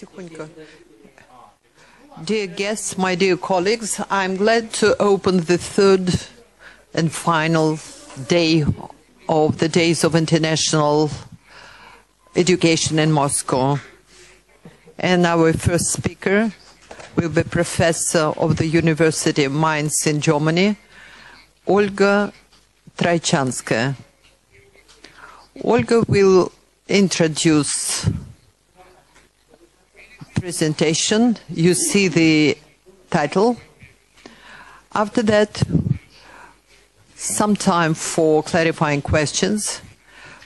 Тихонько. Dear guests, my dear colleagues, I'm glad to open the third and final day of the Days of International Education in Moscow. And our first speaker will be professor of the University of Mainz in Germany, Olga Zlatkin-Troyanskaya. Olga will introduce presentation. You see the title. After that, some time for clarifying questions.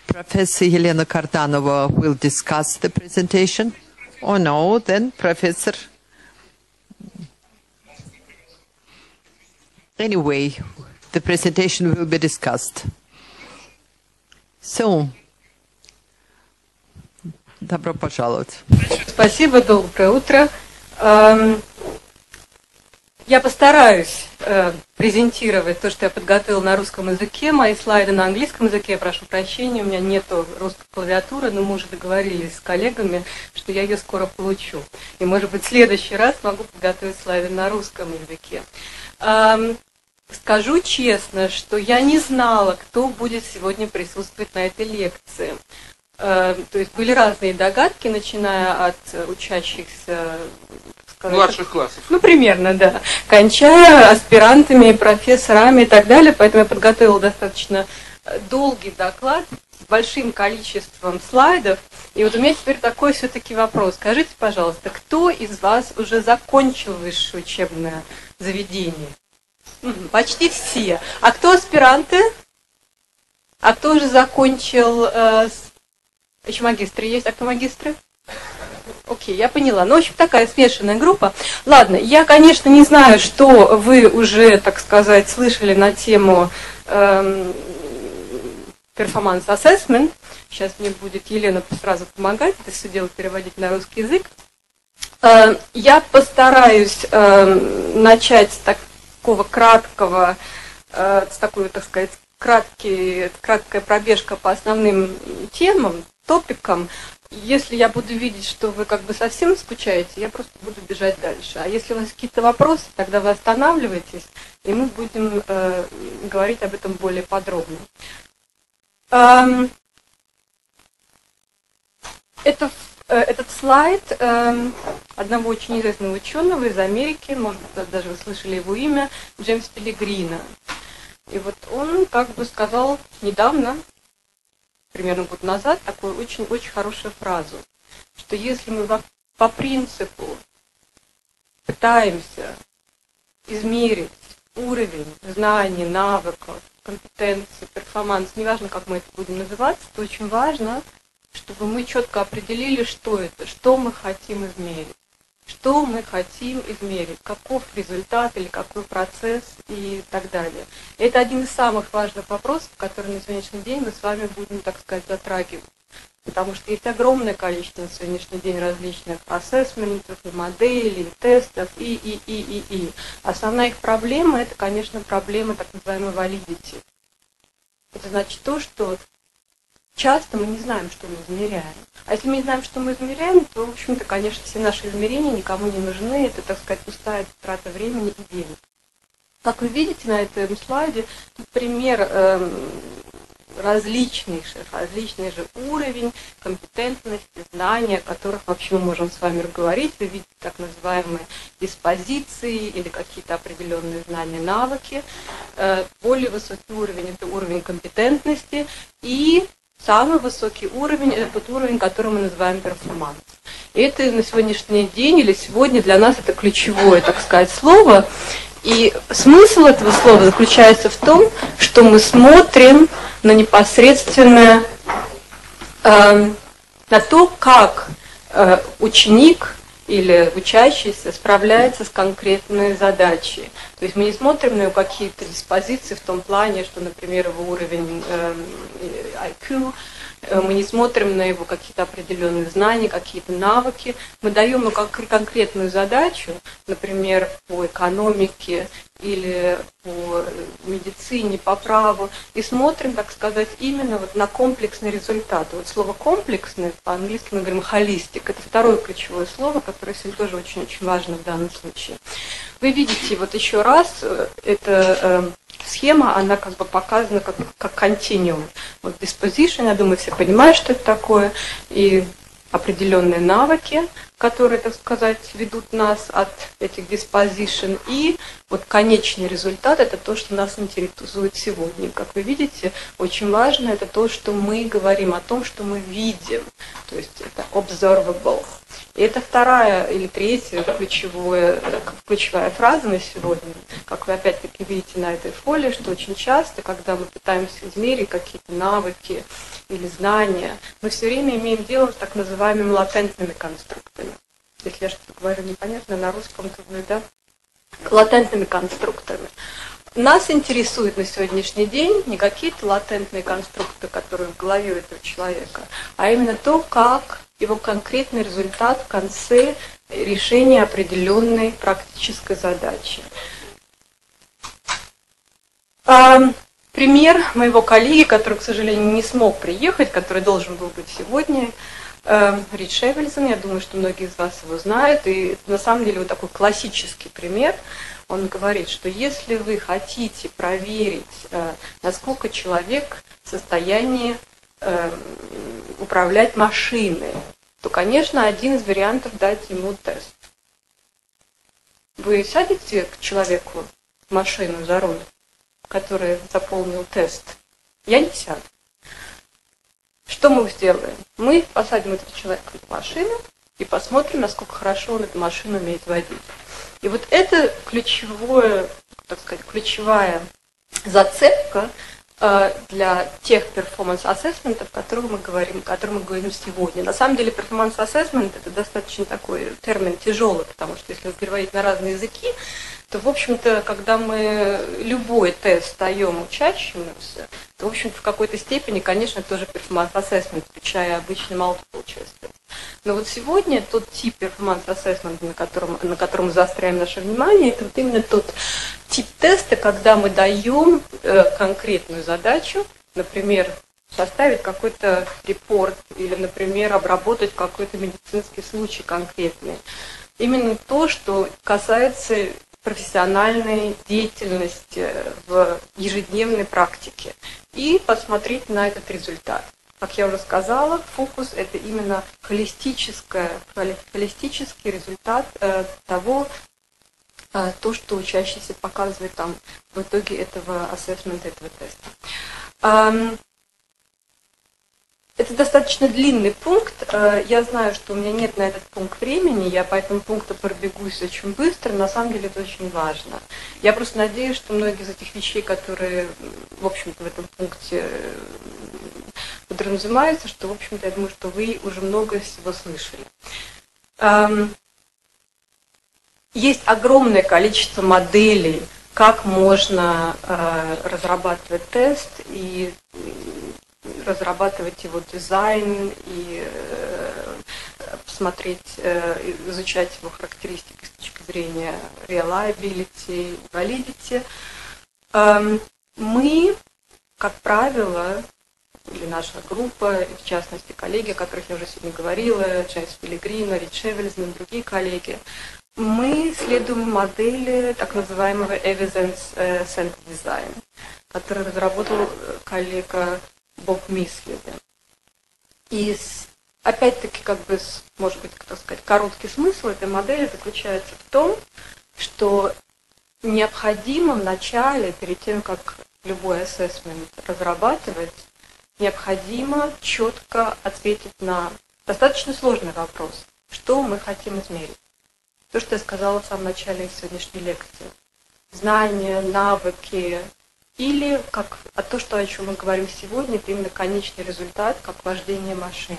Professor Elena Kartanova will discuss the presentation. Oh no, then Professor. Anyway, the presentation will be discussed. So, добро пожаловать. Спасибо, доброе утро. Я постараюсь презентировать то, что я подготовила на русском языке. Мои слайды на английском языке, я прошу прощения, у меня нет русской клавиатуры, но мы уже договорились с коллегами, что я ее скоро получу. И, может быть, в следующий раз могу подготовить слайды на русском языке. Скажу честно, что я не знала, кто будет сегодня присутствовать на этой лекции. То есть были разные догадки, начиная от учащихся... младших классов. Ну, примерно, да. Кончая аспирантами, профессорами и так далее. Поэтому я подготовила достаточно долгий доклад с большим количеством слайдов. И вот у меня теперь такой все-таки вопрос. Скажите, пожалуйста, кто из вас уже закончил высшее учебное заведение? Почти все. А кто аспиранты? А кто же закончил... Еще магистры есть? А кто магистры? Окей, я поняла. Ну, в общем, такая смешанная группа. Ладно, я, конечно, не знаю, что вы уже, так сказать, слышали на тему Performance Assessment. Сейчас мне будет Елена сразу помогать это все дело переводить на русский язык. Я постараюсь начать с такого краткого, с такой, так сказать, краткая пробежка по основным темам, топикам. Если я буду видеть, что вы как бы совсем скучаете, я просто буду бежать дальше. А если у вас какие-то вопросы, тогда вы останавливаетесь, и мы будем говорить об этом более подробно. Этот слайд одного очень известного ученого из Америки, может быть, даже вы слышали его имя, Джеймс Пеллегрино. И вот он как бы сказал недавно, примерно год назад, такую очень-очень хорошую фразу, что если мы по принципу пытаемся измерить уровень знаний, навыков, компетенции, перформанс, неважно, как мы это будем называться, то очень важно, чтобы мы четко определили, что это, что мы хотим измерить. Что мы хотим измерить, каков результат или какой процесс и так далее. Это один из самых важных вопросов, который на сегодняшний день мы с вами будем, так сказать, затрагивать. Потому что есть огромное количество на сегодняшний день различных ассессментов, и моделей, и тестов, и. Основная их проблема – это, конечно, проблема так называемой валидити. Это значит то, что... часто мы не знаем, что мы измеряем. А если мы не знаем, что мы измеряем, то, в общем-то, конечно, все наши измерения никому не нужны. Это, так сказать, пустая трата времени и денег. Как вы видите на этом слайде, тут пример различнейший уровень компетентности, знания, о которых вообще мы можем с вами говорить. Вы видите так называемые диспозиции или какие-то определенные знания, навыки. Более высокий уровень – это уровень компетентности. И самый высокий уровень – это тот уровень, который мы называем перформанс. И это на сегодняшний день или сегодня для нас это ключевое, так сказать, слово. И смысл этого слова заключается в том, что мы смотрим на непосредственно на то, как ученик или учащийся справляется с конкретной задачей. То есть мы не смотрим на какие-то диспозиции в том плане, что, например, его уровень IQ Мы не смотрим на его какие-то определенные знания, какие-то навыки. Мы даем ему конкретную задачу, например, по экономике или по медицине, по праву, и смотрим, так сказать, именно вот на комплексные результаты. Вот слово «комплексный» по-английски мы говорим «холистик». Это второе ключевое слово, которое сегодня тоже очень-очень важно в данном случае. Вы видите, вот еще раз, это... Схема, она как бы показана как континуум. Вот disposition, я думаю, все понимают, что это такое, и определенные навыки, которые, так сказать, ведут нас от этих disposition, и вот конечный результат, это то, что нас интересует сегодня. Как вы видите, очень важно, это то, что мы говорим о том, что мы видим, то есть это observable. И это вторая или третья ключевая фраза на сегодня. Как вы опять-таки видите на этой фолии, что очень часто, когда мы пытаемся измерить какие-то навыки или знания, мы все время имеем дело с так называемыми латентными конструктами. Если я что-то говорю непонятно, на русском, то вы, да? Латентными конструкторами. Нас интересуют на сегодняшний день не какие-то латентные конструкты, которые в голове этого человека, а именно то, как его конкретный результат в конце решения определенной практической задачи. Пример моего коллеги, который, к сожалению, не смог приехать, который должен был быть сегодня, Рич Шевельсон, я думаю, что многие из вас его знают, и на самом деле вот такой классический пример. Он говорит, что если вы хотите проверить, насколько человек в состоянии управлять машиной, то, конечно, один из вариантов дать ему тест. Вы сядете к человеку в машину за руль, который заполнил тест? Я не сяду. Что мы сделаем? Мы посадим этого человека в машину и посмотрим, насколько хорошо он эту машину умеет водить. И вот это ключевое, так сказать, ключевая зацепка для тех перформанс-ассессментов, о которых мы говорим сегодня. На самом деле перформанс-ассессмент это достаточно такой термин тяжелый, потому что если говорить на разные языки, то, в общем-то, когда мы любой тест даем учащимся, то, в общем-то, в какой-то степени, конечно, тоже перформанс-ассессмент, включая обычный multiple choice. Но вот сегодня тот тип перформанс-ассессмента, на котором мы заостряем наше внимание, это вот именно тот тип теста, когда мы даем конкретную задачу, например, составить какой-то репорт или, например, обработать какой-то медицинский случай конкретный. Именно то, что касается профессиональной деятельности в ежедневной практике. И посмотреть на этот результат. Как я уже сказала, фокус – это именно холистический результат того, то, что учащийся показывает там в итоге этого ассессмента, этого теста. Это достаточно длинный пункт. Я знаю, что у меня нет на этот пункт времени, я по этому пункту пробегусь очень быстро, на самом деле это очень важно. Я просто надеюсь, что многие из этих вещей, которые, в общем-то, в этом пункте подразумеваются, что, в общем-то, я думаю, что вы уже много всего слышали. Есть огромное количество моделей, как можно разрабатывать тест и разрабатывать его дизайн и посмотреть, изучать его характеристики с точки зрения reliability, validity. Мы, как правило, или наша группа, в частности коллеги, о которых я уже сегодня говорила, Джеймс Пеллегрино, Рич Шевельсон и другие коллеги, мы следуем модели так называемого Evidence Centered Design, который разработал коллега Боб Мислида. И опять-таки, как бы, может быть, так сказать, короткий смысл этой модели заключается в том, что необходимо в начале, перед тем, как любой ассессмент разрабатывать, необходимо четко ответить на достаточно сложный вопрос, что мы хотим измерить. То, что я сказала в самом начале сегодняшней лекции. Знания, навыки, или как, а то, что, о чем мы говорим сегодня, это именно конечный результат, как вождение машины.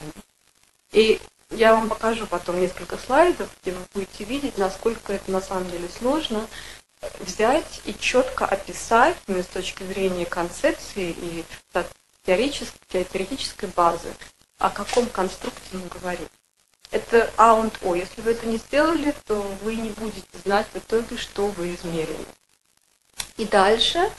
И я вам покажу потом несколько слайдов, где вы будете видеть, насколько это на самом деле сложно взять и четко описать, ну, с точки зрения концепции и теоретической базы, о каком конструкте мы говорим. Это А и О. Если вы это не сделали, то вы не будете знать в итоге, что вы измерили. И дальше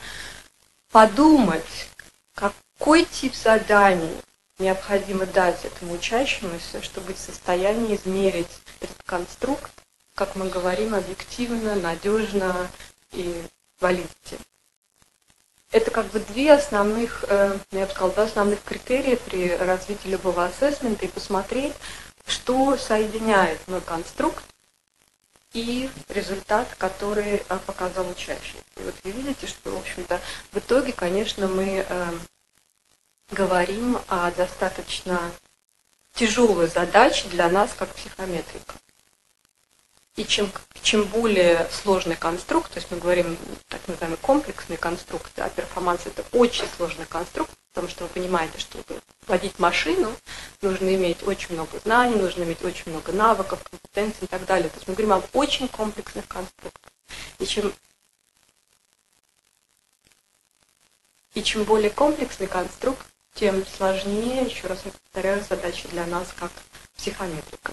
подумать, какой тип заданий необходимо дать этому учащемуся, чтобы быть в состоянии измерить этот конструкт, как мы говорим, объективно, надежно и валидно. Это как бы два основных критерия при развитии любого ассессмента, и посмотреть, что соединяет мой конструкт и результат, который показал учащий. И вот вы видите, что, в общем-то, в итоге, конечно, мы говорим о достаточно тяжелой задаче для нас, как психометрика. И чем более сложный конструкт, то есть мы говорим так называемый комплексный конструкт, а перформанс — это очень сложный конструкт, потому что вы понимаете, что водить машину нужно иметь очень много знаний, нужно иметь очень много навыков, компетенций и так далее. То есть мы говорим об очень комплексных конструктах. И чем более комплексный конструкт, тем сложнее, еще раз повторяю, задача для нас как психометрика.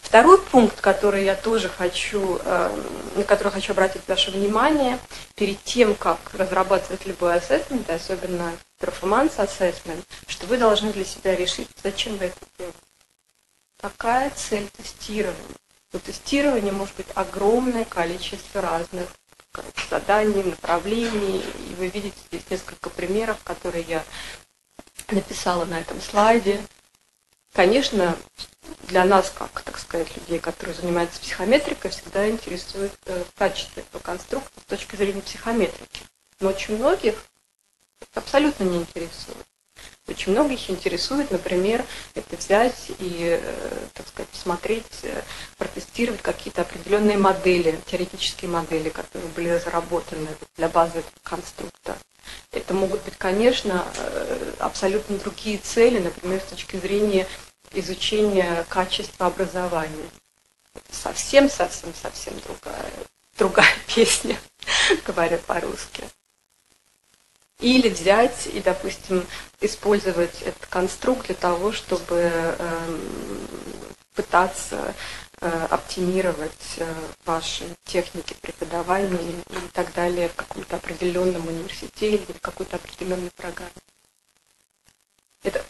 Второй пункт, который я тоже хочу, на который хочу обратить ваше внимание, перед тем, как разрабатывать любой ассессмент, особенно перформанс-ассессмент, что вы должны для себя решить, зачем вы это делаете. Какая цель тестирования? У тестирования может быть огромное количество разных заданий, направлений, и вы видите здесь несколько примеров, которые я написала на этом слайде. Конечно, для нас, как, так сказать, людей, которые занимаются психометрикой, всегда интересует качество этого конструкта с точки зрения психометрики. Но очень многих это абсолютно не интересует. Очень многих интересует, например, это взять и, так сказать, посмотреть, протестировать какие-то определенные модели, теоретические модели, которые были разработаны для базы этого конструкта. Это могут быть, конечно, абсолютно другие цели, например, с точки зрения изучения качества образования. Это совсем-совсем-совсем другая песня, говоря по-русски. Или взять и, допустим, использовать этот конструкт для того, чтобы пытаться оптимизировать ваши техники преподавания и так далее в каком-то определенном университете или в какой-то определенной программе. Это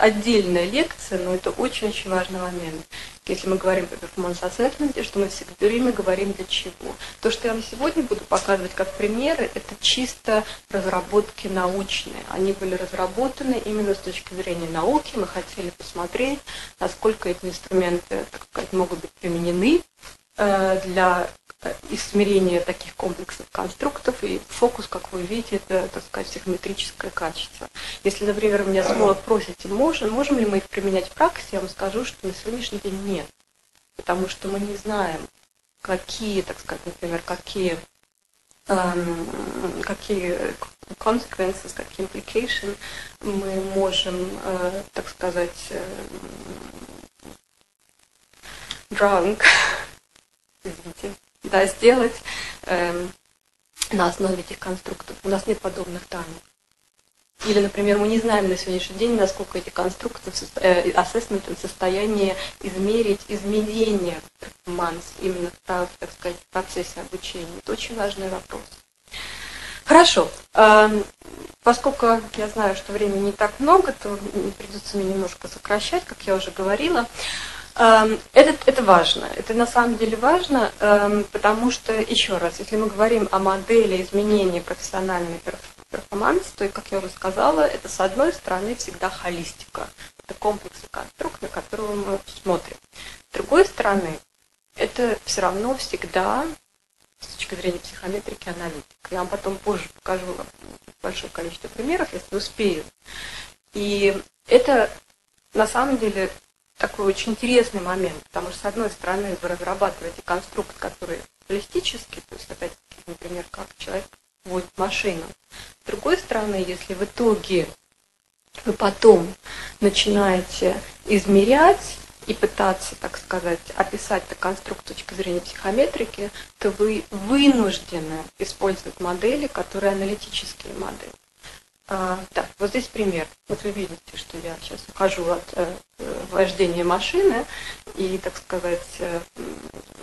отдельная лекция, но это очень-очень важный момент. Если мы говорим о перформанс-ассессменте, что мы все время говорим для чего. То, что я вам сегодня буду показывать как примеры, это чисто разработки научные. Они были разработаны именно с точки зрения науки. Мы хотели посмотреть, насколько эти инструменты, так сказать, могут быть применены для измерения таких комплексных конструктов, и фокус, как вы видите, это, так сказать, психометрическое качество. Если, например, меня снова просите, можем ли мы их применять в практике, я вам скажу, что на сегодняшний день нет, потому что мы не знаем, какие, так сказать, например, какие consequences, какие implications мы можем, так сказать, сделать на основе этих конструктов. У нас нет подобных данных. Или, например, мы не знаем на сегодняшний день, насколько эти конструкты, ассессменты в состоянии измерить изменения перформанс именно в, так сказать, процессе обучения. Это очень важный вопрос. Хорошо. Поскольку я знаю, что времени не так много, то придется мне немножко сокращать, как я уже говорила. Это важно, это на самом деле важно, потому что, еще раз, если мы говорим о модели изменения профессионального перформанса, то, как я уже сказала, это, с одной стороны, всегда холистика, это комплексный конструкт, на которого мы смотрим. С другой стороны, это все равно всегда, с точки зрения психометрики, аналитика. Я вам потом позже покажу большое количество примеров, если успею. И это, на самом деле, такой очень интересный момент, потому что, с одной стороны, вы разрабатываете конструкт, который холистический, то есть, опять-таки, например, как человек водит машину. С другой стороны, если в итоге вы потом начинаете измерять и пытаться, так сказать, описать этот конструкт с точки зрения психометрики, то вы вынуждены использовать модели, которые аналитические модели. Так, вот здесь пример. Вот вы видите, что я сейчас ухожу от вождения машины и, так сказать,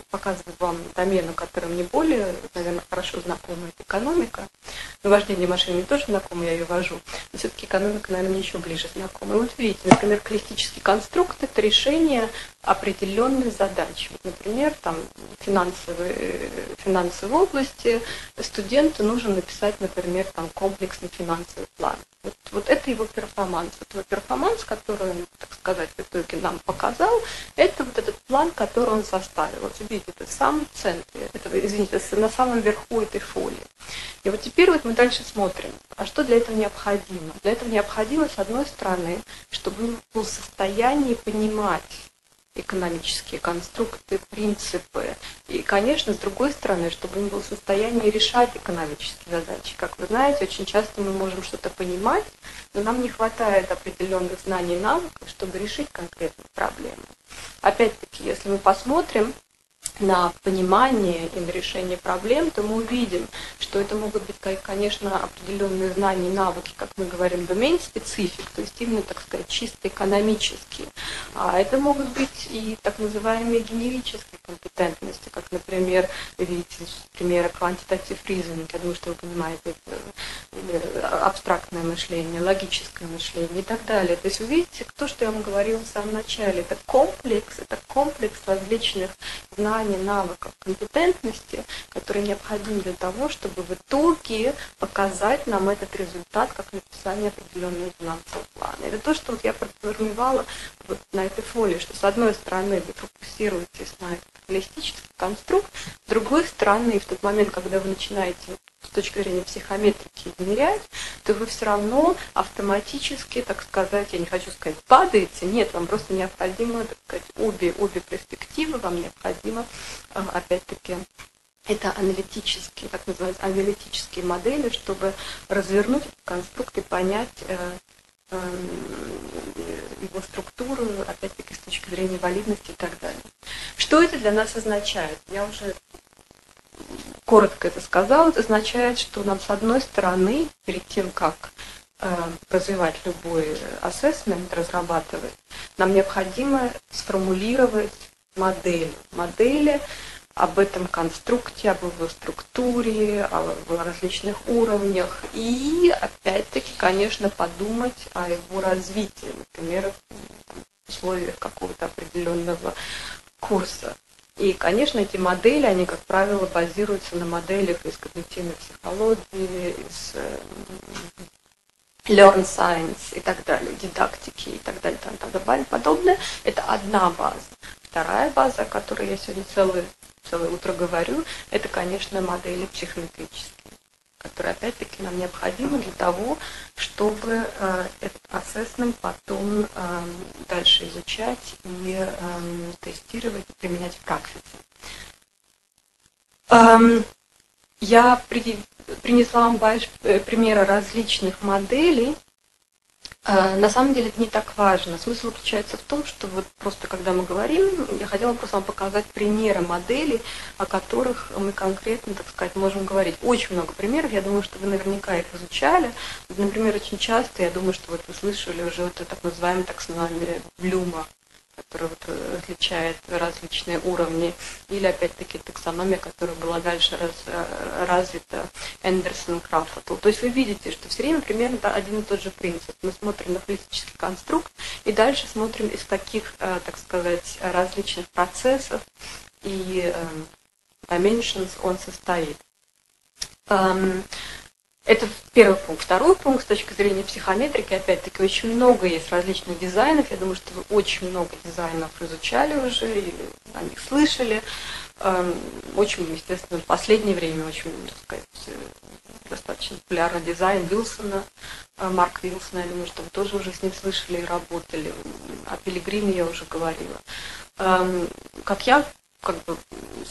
показываю вам домену, которая мне более, наверное, хорошо знакома, это экономика. Но вождение машины мне тоже знакомо, я ее вожу. Но все-таки экономика, наверное, мне еще ближе знакома. И вот видите, например, коллективный конструкт – это решение определенных задач. Вот, например, там, финансовой области студенту нужно написать, например, там, комплексный финансовый план. Вот это его перформанс. Вот его перформанс, который он, так сказать, в итоге нам показал, это вот этот план, который он составил. Вот видите, это в самом центре, это на самом верху этой фолии. И вот теперь вот мы дальше смотрим, а что для этого необходимо? Для этого необходимо, с одной стороны, чтобы он был в состоянии понимать экономические конструкты, принципы. И, конечно, с другой стороны, чтобы он был в состоянии решать экономические задачи. Как вы знаете, очень часто мы можем что-то понимать, но нам не хватает определенных знаний и навыков, чтобы решить конкретную проблему. Опять-таки, если мы посмотрим на понимание и на решение проблем, то мы увидим, что это могут быть, конечно, определенные знания и навыки, как мы говорим, domain-specific, то есть именно, так сказать, чисто экономические. А это могут быть и так называемые генерические компетентности, как, например, видите, примеры quantitative reasoning, я думаю, что вы понимаете, это абстрактное мышление, логическое мышление и так далее. То есть вы видите, то, что я вам говорила в самом начале, это комплекс различных знаний, навыков, компетентности, которые необходимы для того, чтобы в итоге показать нам этот результат, как написание определенного финансового плана. Это то, что вот я подразумевала вот на этой фолии, что с одной стороны вы фокусируетесь на этот холистический конструкт, с другой стороны, в тот момент, когда вы начинаете с точки зрения психометрики измерять, то вы все равно автоматически, так сказать, я не хочу сказать, падаете, нет, вам просто необходимо, так сказать, обе перспективы, вам необходимо, опять-таки, это аналитические, так называемые аналитические модели, чтобы развернуть этот конструкт и понять его структуру, опять-таки, с точки зрения валидности и так далее. Что это для нас означает? Я уже коротко это сказала, это означает, что нам, с одной стороны, перед тем, как развивать любой ассессмент, разрабатывать, нам необходимо сформулировать модели об этом конструкте, об его структуре, о различных уровнях и, опять-таки, конечно, подумать о его развитии, например, в условиях какого-то определенного курса. И, конечно, эти модели, они, как правило, базируются на моделях из когнитивной психологии, из learn science и так далее, дидактики и так далее, там подобное. Это одна база. Вторая база, о которой я сегодня целое утро говорю, это, конечно, модели психометрические, которые, опять-таки, нам необходимы для того, чтобы этот ассессмент потом дальше изучать и тестировать и применять в практике. Я принесла вам примеры различных моделей. На самом деле это не так важно. Смысл заключается в том, что вот просто когда мы говорим, я хотела просто вам показать примеры моделей, о которых мы конкретно, так сказать, можем говорить. Очень много примеров, я думаю, что вы наверняка их изучали. Например, очень часто, я думаю, что вот вы слышали уже вот так называемый таксономия Блюма, которая вот различает различные уровни, или опять-таки таксономия, которая была дальше развита Эндерсон-Крафтвелл. То есть вы видите, что все время примерно один и тот же принцип. Мы смотрим на политический конструкт и дальше смотрим, из каких, так сказать, различных процессов и dimensions он состоит. Это первый пункт. Второй пункт, с точки зрения психометрики, опять-таки, очень много есть различных дизайнов. Я думаю, что вы очень много дизайнов изучали уже, или о них слышали. Очень, естественно, в последнее время очень, так сказать, достаточно популярный дизайн Уилсона, Марк Уилсона, я думаю, что вы тоже уже с ним слышали и работали. О Пеллегрине я уже говорила. Как я в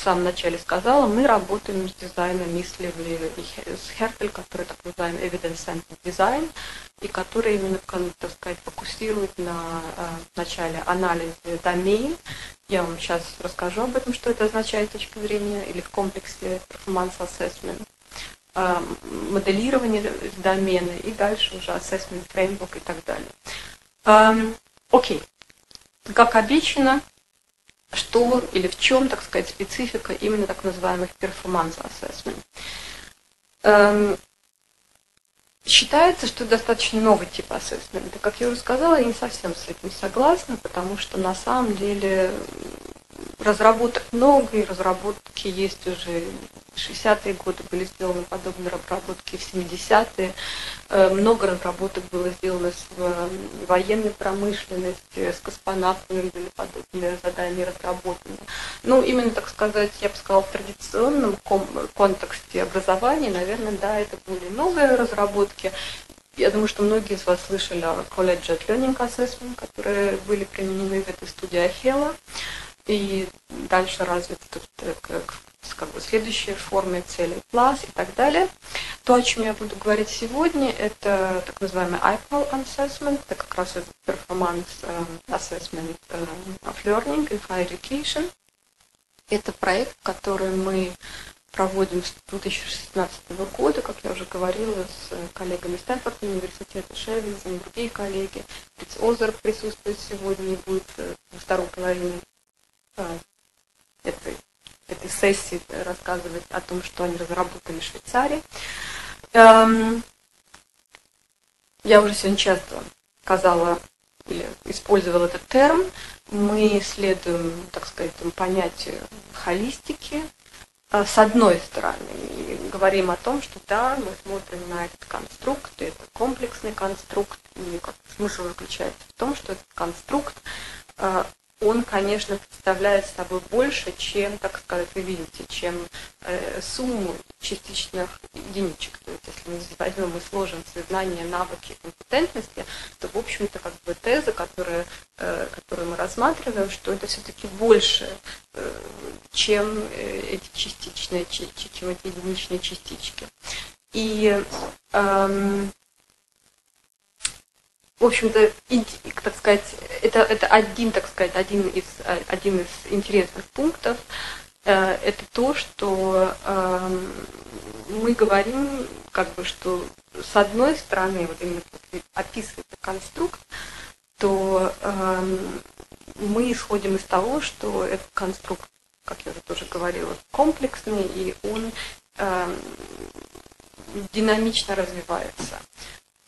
самом начале сказала, мы работаем с дизайном Мислевли и с Хертель, который так называем Evidence Centered Design, и который именно, так сказать, фокусирует на начале анализа домен. Я вам сейчас расскажу об этом, что это означает с точки зрения или в комплексе Performance Assessment. моделирование домена и дальше уже assessment framework и так далее. Окей. Как обещано, что или в чем, так сказать, специфика именно так называемых performance assessment? Считается, что достаточно новый тип ассессмента. Как я уже сказала, я не совсем с этим согласна, потому что на самом деле разработок много, и разработки есть уже в 60-е годы, были сделаны подобные разработки в 70-е. Много разработок было сделано с военной промышленностью, с космонавтами были подобные задания разработаны. Ну, именно, так сказать, я бы сказала, в традиционном контексте образования, наверное, да, это были новые разработки. Я думаю, что многие из вас слышали о College Learning Assessment, которые были применены в этой студии Ахела. И дальше развит как бы следующие формы, цели, класс и так далее. То, о чем я буду говорить сегодня, это так называемый IPAL assessment, это как раз Performance Assessment of Learning in Higher Education. Это проект, который мы проводим с 2016 года, как я уже говорила, с коллегами Stanford университета, Шевельсон, другие коллеги. Фриц Озерк присутствует сегодня и будет во второй половине этой сессии рассказывать о том, что они разработали в Швейцарии. Я уже сегодня часто сказала или использовала этот термин. Мы следуем, так сказать, понятию холистики. С одной стороны, и говорим о том, что да, мы смотрим на этот конструкт, и это комплексный конструкт, и смысл заключается в том, что этот конструкт он, конечно, представляет собой больше, чем, так сказать, вы видите, чем сумму частичных единичек. То есть, если мы возьмем и сложим все знания, навыки и компетентности, то, в общем-то, как бы теза, которую мы рассматриваем, что это все-таки больше, чем эти частичные, чем эти единичные частички. И в общем-то, так сказать, это один из интересных пунктов. Это то, что мы говорим, как бы, что с одной стороны, вот именно описывается конструкт, то мы исходим из того, что этот конструкт, как я уже тоже говорила, комплексный, и он динамично развивается.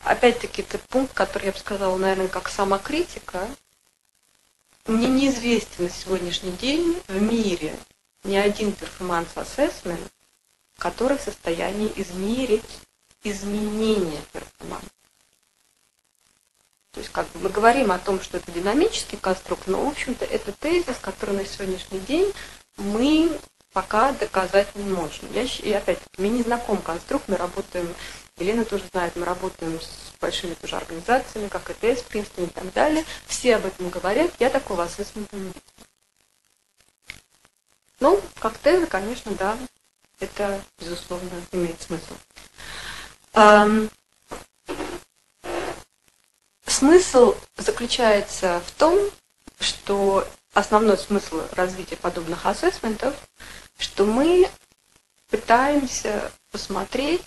Опять-таки, это пункт, который я бы сказала, наверное, как самокритика. Мне неизвестен на сегодняшний день в мире ни один перформанс-ассессмент, который в состоянии измерить изменения перформанса. То есть, как бы мы говорим о том, что это динамический конструкт, но, в общем-то, это тезис, который на сегодняшний день мы пока доказать не можем. И опять-таки, мне не знаком конструкт, мы работаем... Елена тоже знает, мы работаем с большими тоже организациями, как ETS, Princeton и так далее. Все об этом говорят, я такого ассессмента не видела. Ну, как теза, конечно, да, это, безусловно, имеет смысл. Смысл заключается в том, что основной смысл развития подобных ассессментов, что мы пытаемся посмотреть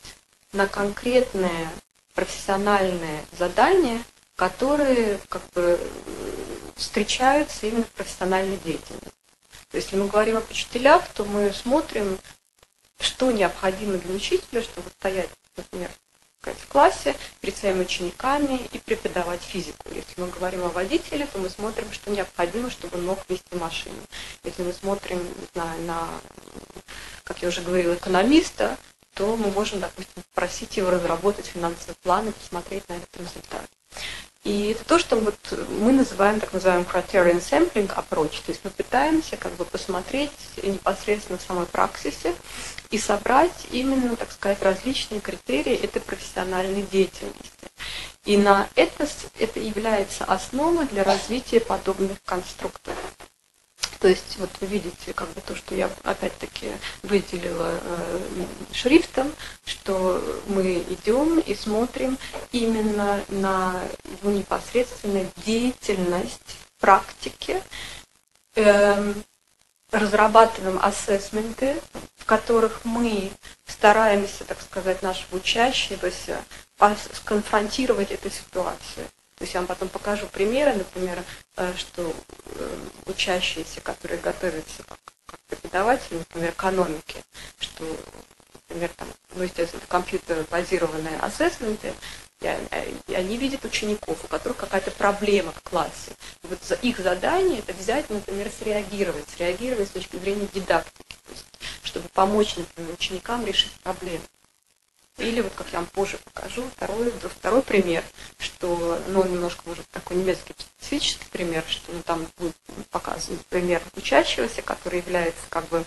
на конкретные профессиональные задания, которые как бы встречаются именно в профессиональной деятельности. То есть, если мы говорим об учителях, то мы смотрим, что необходимо для учителя, чтобы стоять, например, в классе перед своими учениками и преподавать физику. Если мы говорим о водителе, то мы смотрим, что необходимо, чтобы он мог вести машину. Если мы смотрим, не знаю, на, как я уже говорила, экономиста, то мы можем, допустим, попросить его разработать финансовый план и посмотреть на этот результат. И это то, что вот мы называем, так называемый criterion sampling approach, то есть мы пытаемся как бы посмотреть непосредственно в самой практике и собрать именно, так сказать, различные критерии этой профессиональной деятельности. И на это является основой для развития подобных конструктов. То есть, вот вы видите, как бы то, что я опять-таки выделила шрифтом, что мы идем и смотрим именно на его непосредственную деятельность, практики, разрабатываем ассессменты, в которых мы стараемся, так сказать, нашего учащегося сконфронтировать эту ситуацию. То есть я вам потом покажу примеры, например, что учащиеся, которые готовятся как преподаватели, например, экономики, что, например, там, ну, естественно, компьютер-базированные ассессменты, и они видят учеников, у которых какая-то проблема в классе. И вот их задание – это взять, например, среагировать с точки зрения дидактики, то есть, чтобы помочь, например, ученикам решить проблему. Или, вот как я вам позже покажу, второй пример, что, ну, немножко, может, такой немецкий специфический пример, что, ну, там будет показан пример учащегося, который является, как бы,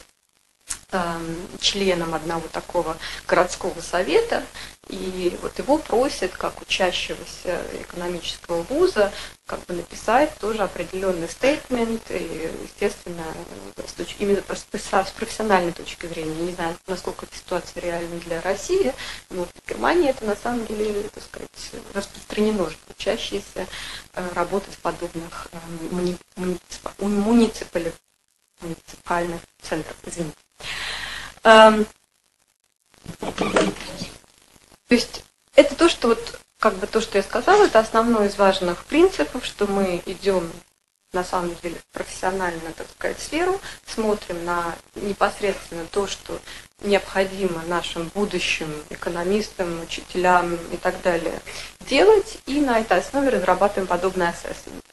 членом одного такого городского совета, и вот его просят, как учащегося экономического вуза, как бы написать тоже определенный стейтмент, и, естественно, именно с профессиональной точки зрения, не знаю, насколько эта ситуация реальна для России, но в Германии это на самом деле, так сказать, распространено, что учащиеся работают в подобных муниципальных центрах, извините. То есть это то, что вот, как бы то, что я сказала, это основной из важных принципов, что мы идем на самом деле в профессиональную, так сказать, сферу, смотрим на непосредственно то, что необходимо нашим будущим экономистам, учителям и так далее делать, и на этой основе разрабатываем подобные ассессменты.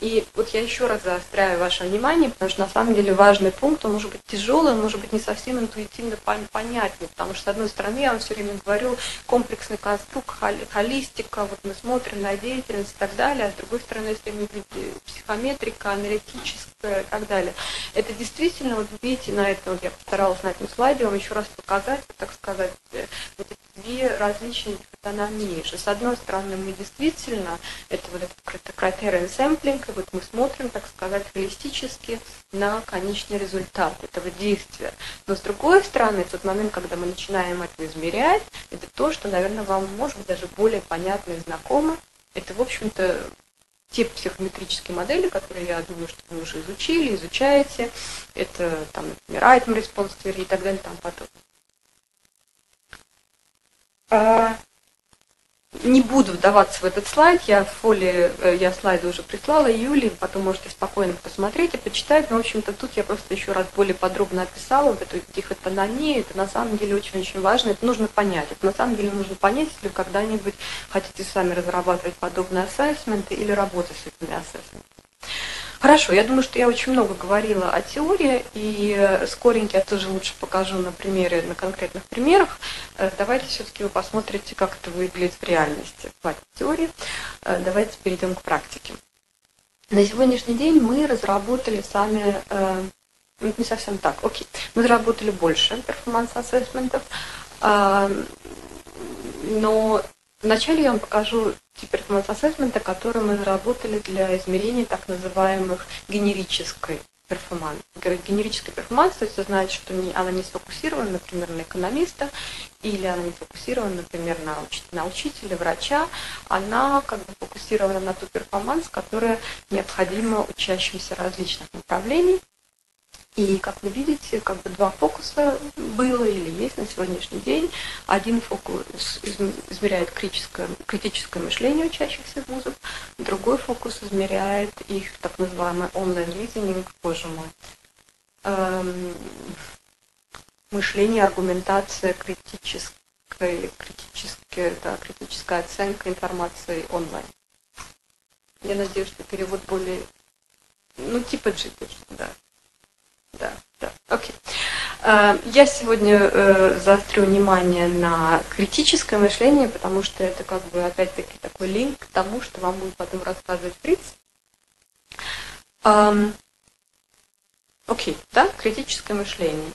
И вот я еще раз заостряю ваше внимание, потому что на самом деле важный пункт, он может быть тяжелый, он может быть не совсем интуитивно понятный, потому что, с одной стороны, я вам все время говорю, комплексный конструкт, холистика, вот мы смотрим на деятельность и так далее, а с другой стороны, если мы видим психометрика, аналитическая и так далее. Это действительно, вот видите, на этом, вот я постаралась на этом слайде вам еще раз показать, так сказать, вот эти две различные дихотомии, что с одной стороны мы действительно, это вот этот критерий сэмплинг, и вот мы смотрим, так сказать, холистически на конечный результат этого действия. Но с другой стороны, в тот момент, когда мы начинаем это измерять, это то, что, наверное, вам может быть даже более понятно и знакомо, это, в общем-то, те психометрические модели, которые, я думаю, что вы уже изучили, изучаете, это, там, например, Item Response Theory и так далее, там подобное. Не буду вдаваться в этот слайд, я в фолии, я слайды уже прислала Юле, потом можете спокойно посмотреть и почитать, но, в общем-то, тут я просто еще раз более подробно описала вот эту дихотомию, это на самом деле очень-очень важно, это нужно понять, если вы когда-нибудь хотите сами разрабатывать подобные ассессменты или работать с этими ассессментами. Хорошо, я думаю, что я очень много говорила о теории, и скоренько я тоже лучше покажу на примере, на конкретных примерах. Давайте все-таки вы посмотрите, как это выглядит в реальности. Хватит теории, давайте перейдем к практике. На сегодняшний день мы разработали сами, не совсем так, окей, мы разработали больше перформанс-ассессментов, но вначале я вам покажу те перформанс-ассессменты, которые мы заработали для измерения так называемых генерической перформанс, то есть это значит, что она не сфокусирована, например, на экономиста, или она не фокусирована, например, на учителя, врача, она как бы фокусирована на ту перформанс, которая необходима учащимся различных направлений. И, как вы видите, как бы два фокуса было или есть на сегодняшний день. Один фокус измеряет критическое мышление учащихся вузов, другой фокус измеряет их так называемый онлайн-ризинг, боже мой, мышление, аргументация, критическая оценка информации онлайн. Я надеюсь, что перевод более, ну, типа джипер, да. Да, окей. Я сегодня заострю внимание на критическое мышление, потому что это как бы опять-таки такой линк к тому, что вам будет потом рассказывать Фриц. Окей, да, критическое мышление.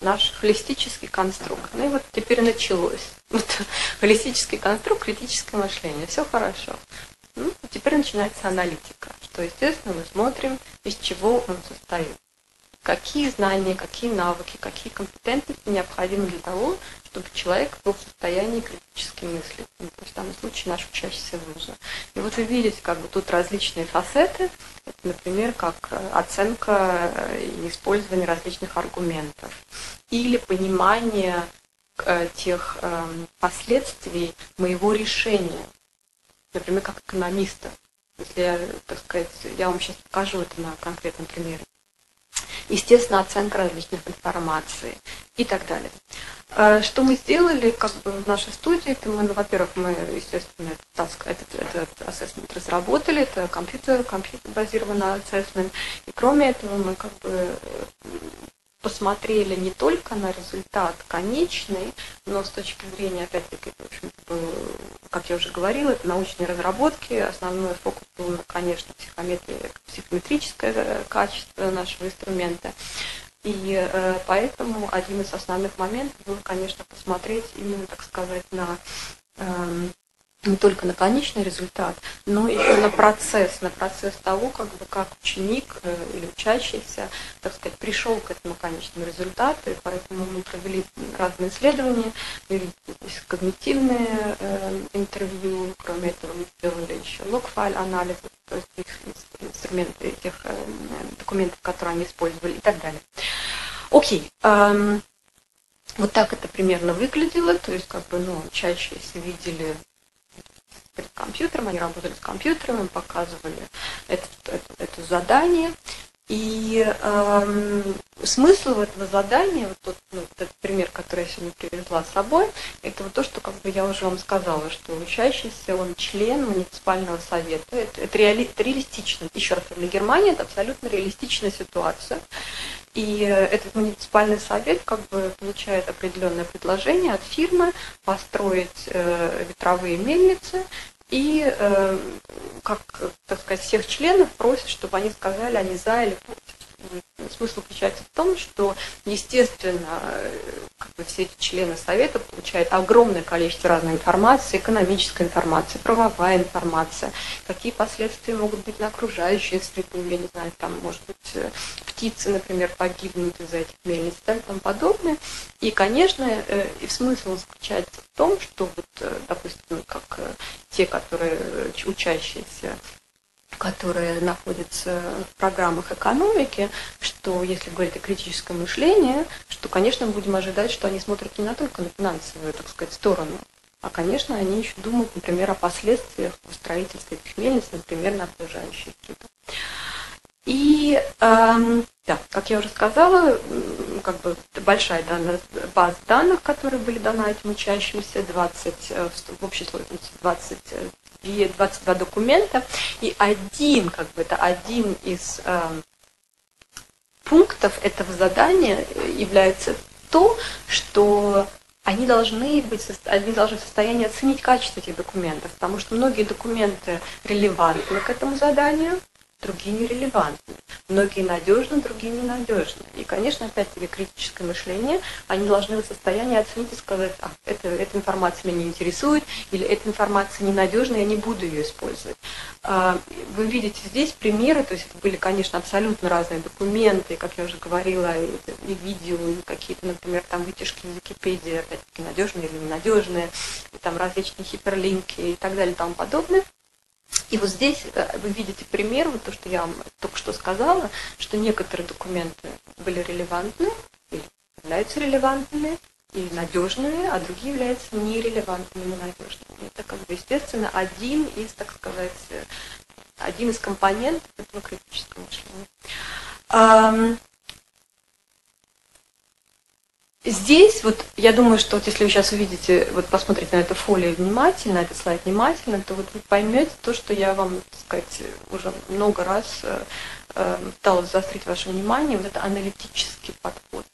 Наш холистический конструкт. Ну и вот теперь началось. Вот, холистический конструкт, критическое мышление. Все хорошо. Ну, теперь начинается аналитика, что, естественно, мы смотрим, из чего он состоит. какие знания, какие навыки, какие компетентности необходимы для того, чтобы человек был в состоянии критически мыслить. Ну, то есть в данном случае наш учащийся вуза. И вот вы видите, как бы тут различные фасеты, например, как оценка и использование различных аргументов или понимание тех последствий моего решения, например, как экономиста. Если, так сказать, я вам сейчас покажу это на конкретном примере. Естественно, оценка различных информации и так далее. Что мы сделали как бы, в нашей студии? Это мы, ну, во-первых, мы, естественно, этот ассессмент разработали, это компьютер-базированный ассессмент. И кроме этого мы как бы посмотрели не только на результат конечный, но с точки зрения, опять-таки, в общем-то, было, как я уже говорила, это научные разработки. Основной фокус был, конечно, психометрическое качество нашего инструмента. И поэтому один из основных моментов был, конечно, посмотреть именно, так сказать, на не только на конечный результат, но еще на процесс того, как бы как ученик или учащийся, так сказать, пришел к этому конечному результату, и поэтому мы провели разные исследования, когнитивные интервью, кроме этого мы сделали еще лог-файл анализ, то есть их инструменты, тех документов, которые они использовали и так далее. Окей. Вот так это примерно выглядело, то есть как бы, ну, учащиеся видели перед компьютером, они работали с компьютером, им показывали это задание. И смысл этого задания, вот, этот пример, который я сегодня привезла с собой, это вот то, что как бы я уже вам сказала, что учащийся, он член муниципального совета. Это реалистично. Еще раз, для Германии это абсолютно реалистичная ситуация. И этот муниципальный совет как бы получает определенное предложение от фирмы построить ветровые мельницы. И, как, так сказать, всех членов просят, чтобы они сказали, они за или против. Смысл заключается в том, что, естественно, как бы все эти члены совета получают огромное количество разной информации, экономической информации, правовая информация, какие последствия могут быть на окружающую среду, я не знаю, там, может быть, птицы, например, погибнут из-за этих мельниц и тому подобное. И, конечно, смысл заключается в том, что, вот, допустим, как те, которые учащиеся, которые находятся в программах экономики, что, если говорить о критическом мышлении, что, конечно, будем ожидать, что они смотрят не только на финансовую, так сказать, сторону, а, конечно, они еще думают, например, о последствиях строительства этих мельниц, например, на окружающие среды. И, да, как я уже сказала, как бы большая база данных, которые были даны этим учащимся, 22 документа, и один из пунктов этого задания является то, что они должны в состоянии оценить качество этих документов, потому что многие документы релевантны к этому заданию, другие нерелевантны, многие надежны, другие ненадежны. И, конечно, опять-таки, критическое мышление, они должны быть в состоянии оценить и сказать, а, эта информация меня не интересует, или эта информация ненадежна, я не буду ее использовать. Вы видите здесь примеры, то есть это были, конечно, абсолютно разные документы, как я уже говорила, и видео, и какие-то, например, там вытяжки из Википедии, опять-таки, надежные или ненадежные, и там различные хиперлинки и так далее и тому подобное. И вот здесь вы видите пример, вот то, что я вам только что сказала, что некоторые документы были релевантны, или являются релевантными и надежными, а другие являются нерелевантными и ненадежными. Это, как бы, естественно, один из компонентов этого критического мышления. Здесь, вот, я думаю, что вот если вы сейчас увидите, вот посмотрите на это фолио внимательно, этот слайд внимательно, то вот вы поймете то, что я вам, так сказать, уже много раз пыталась заострить ваше внимание, вот это аналитический подход.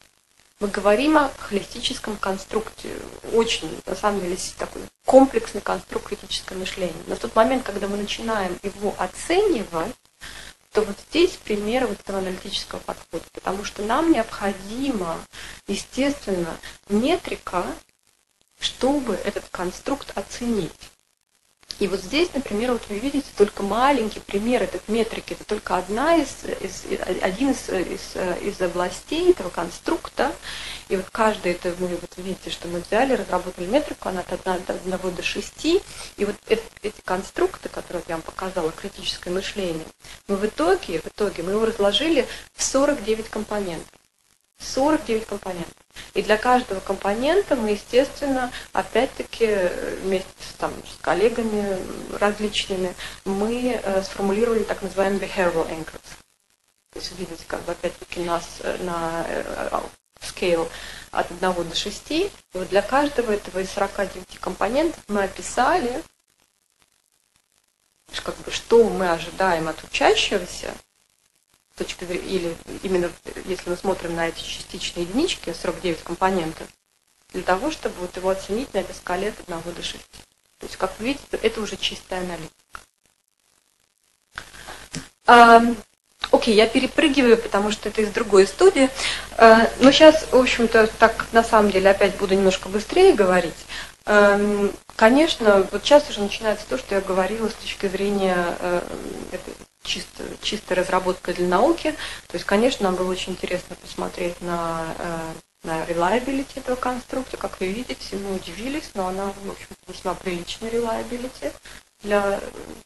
Мы говорим о холистическом конструкте, очень, на самом деле, такой комплексный конструкт критического мышления. Но в тот момент, когда мы начинаем его оценивать, то вот здесь пример вот этого аналитического подхода, потому что нам необходимо, естественно, метрика, чтобы этот конструкт оценить. И вот здесь, например, вот вы видите только маленький пример этой метрики, это только один из областей этого конструкта. И вот каждый, это вы вот видите, что мы взяли, разработали метрику, она от 1 до 6. И вот эти конструкты, которые я вам показала, критическое мышление, мы в итоге мы его разложили в 49 компонентов. 49 компонентов. И для каждого компонента мы, естественно, опять-таки вместе с коллегами различными мы сформулировали так называемый behavioral anchors. То есть видите, как бы опять-таки нас на scale от 1 до 6. И вот для каждого этого из 49 компонентов мы описали, как бы, что мы ожидаем от учащегося, точки зрения, или именно если мы смотрим на эти частичные единички, 49 компонентов, для того, чтобы вот его оценить на этой скале от 1 до 6. То есть, как видите, это уже чистая аналитика. Окей, я перепрыгиваю, потому что это из другой студии. Но сейчас, в общем-то, так на самом деле опять буду немножко быстрее говорить. Конечно, вот сейчас уже начинается то, что я говорила с точки зрения чистая разработка для науки. То есть, конечно, нам было очень интересно посмотреть на reliability этого конструкта. Как вы видите, мы удивились, но она, в общем-то, весьма приличная reliability для,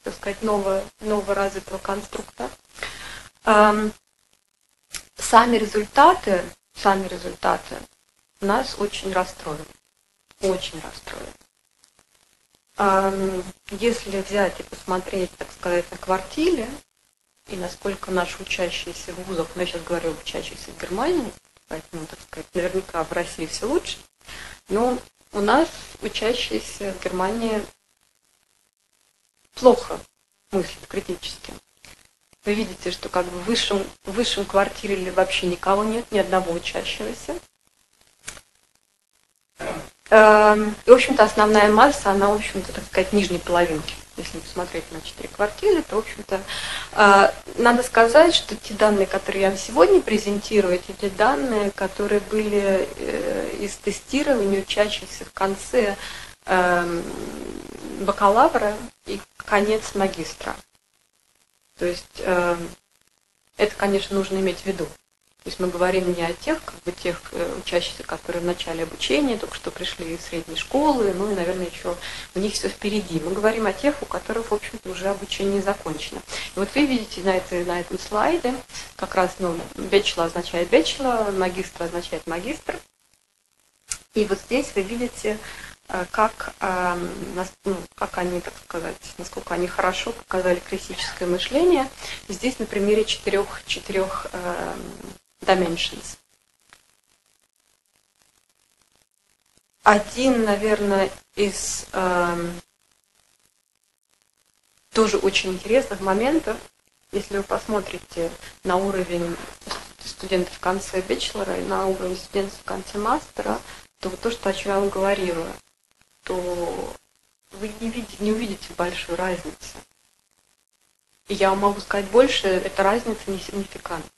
так сказать, нового развитого конструкта. Сами результаты нас очень расстроили. Очень расстроили. Если взять и посмотреть, так сказать, на квартиле, и насколько наши учащиеся в вузах, я сейчас говорю об учащихся в Германии, поэтому, так сказать, наверняка в России все лучше, но у нас учащиеся в Германии плохо мыслят критически. Вы видите, что как бы в высшем квартире вообще никого нет, ни одного учащегося. И, в общем-то, основная масса, она, в общем-то, так сказать, нижней половинки. Если посмотреть на 4 квартиры, то, в общем-то, надо сказать, что те данные, которые я вам сегодня презентирую, эти те данные, которые были из тестирования учащихся в конце бакалавра и конец магистра. То есть это, конечно, нужно иметь в виду. То есть мы говорим не о тех, как бы тех учащихся, которые в начале обучения, только что пришли из средней школы, ну и, наверное, еще у них все впереди. Мы говорим о тех, у которых, в общем-то, уже обучение закончено. И вот вы видите на этом слайде, как раз, бэчела означает бэчела, магистр означает магистр. И вот здесь вы видите, как они, так сказать, насколько они хорошо показали критическое мышление. Здесь на примере четырех dimensions. Один, наверное, из тоже очень интересных моментов, если вы посмотрите на уровень студентов в конце бэчелора и на уровень студентов в конце мастера, то вот то, что о чем я вам говорила, то вы не увидите большую разницу. И я могу сказать больше, эта разница несигнификантна.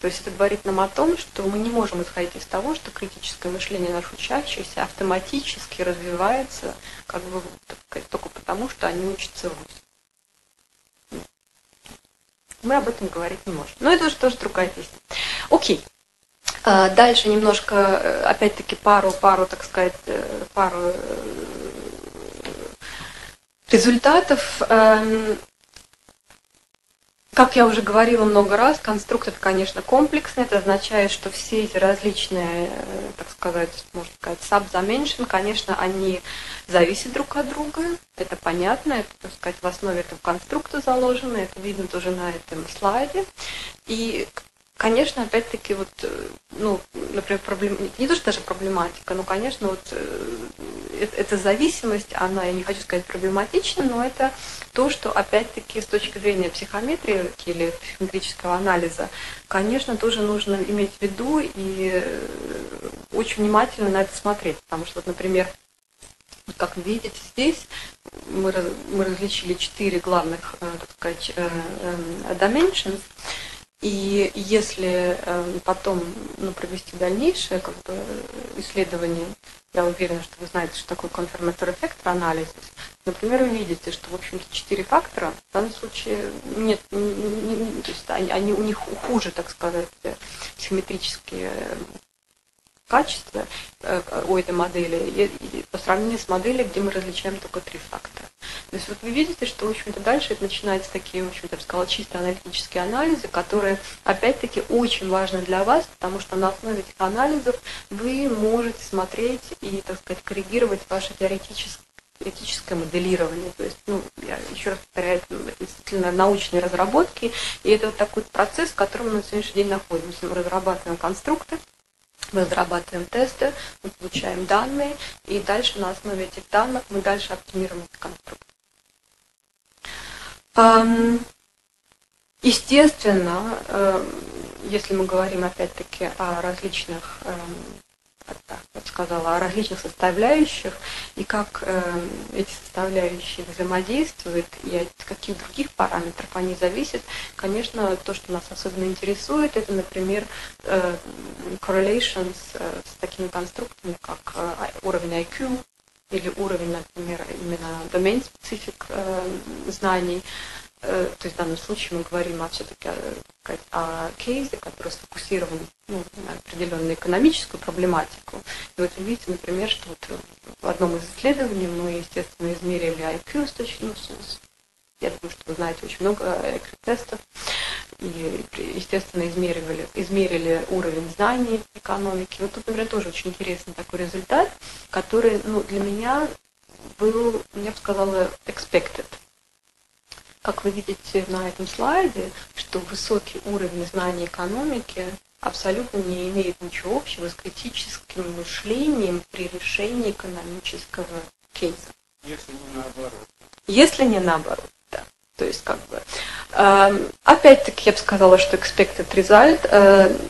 То есть это говорит нам о том, что мы не можем исходить из того, что критическое мышление наших учащихся автоматически развивается, как бы, так сказать, только потому, что они учатся в вузе. Мы об этом говорить не можем. Но это уже тоже другая песня. Окей. Дальше немножко, опять-таки, пару результатов. Как я уже говорила много раз, конструкт это, конечно, комплексный. Это означает, что все эти различные, так сказать, можно сказать, sub-dimension, конечно, они зависят друг от друга. Это понятно, это, так сказать, в основе этого конструкта заложено. Это видно тоже на этом слайде. И, конечно, опять-таки, вот, например, не то, что даже проблематика, но, конечно, вот эта зависимость, она, я не хочу сказать проблематична, но это то, что, опять-таки, с точки зрения психометрии или психометрического анализа, конечно, тоже нужно иметь в виду и очень внимательно на это смотреть, потому что, вот, например, вот как вы видите здесь, мы различили 4 главных, так сказать, dimensions. И если потом провести дальнейшее исследование, я уверена, что вы знаете, что такое confirmatory factor анализ, например, увидите, что, в общем-то, 4 фактора в данном случае нет, то есть они у них хуже, так сказать, симметрические качества у этой модели по сравнению с моделью, где мы различаем только 3 фактора. То есть вот вы видите, что, в общем-то, дальше это начинаются такие, в общем-то, я бы сказала, чисто аналитические анализы, которые, опять-таки, очень важны для вас, потому что на основе этих анализов вы можете смотреть и, так сказать, коррегировать ваше теоретическое моделирование. То есть, я еще раз повторяю, это действительно научные разработки, и это вот такой процесс, в котором мы на сегодняшний день находимся. Мы разрабатываем конструкты, мы разрабатываем тесты, мы получаем данные, и дальше на основе этих данных мы дальше оптимируем этот конструкт. Естественно, если мы говорим опять-таки о различных, так вот сказала, о различных составляющих и как эти составляющие взаимодействуют и от каких других параметров они зависят, конечно, то, что нас особенно интересует, это, например, correlation с такими конструктами, как уровень IQ или уровень, например, именно domain-specific знаний. То есть в данном случае мы говорим все-таки о кейсе, который сфокусирован на определенную экономическую проблематику. И вот вы видите, например, что вот в одном из исследований мы, естественно, измерили IQ с точностью. Я думаю, что вы знаете очень много IQ-тестов. И, естественно, измерили уровень знаний экономики. Вот тут, например, тоже очень интересный такой результат, который для меня был, я бы сказала, expected. Как вы видите на этом слайде, что высокий уровень знаний экономики абсолютно не имеет ничего общего с критическим мышлением при решении экономического кейса. Если не наоборот. Если не наоборот, да. То есть опять-таки я бы сказала, что expected result,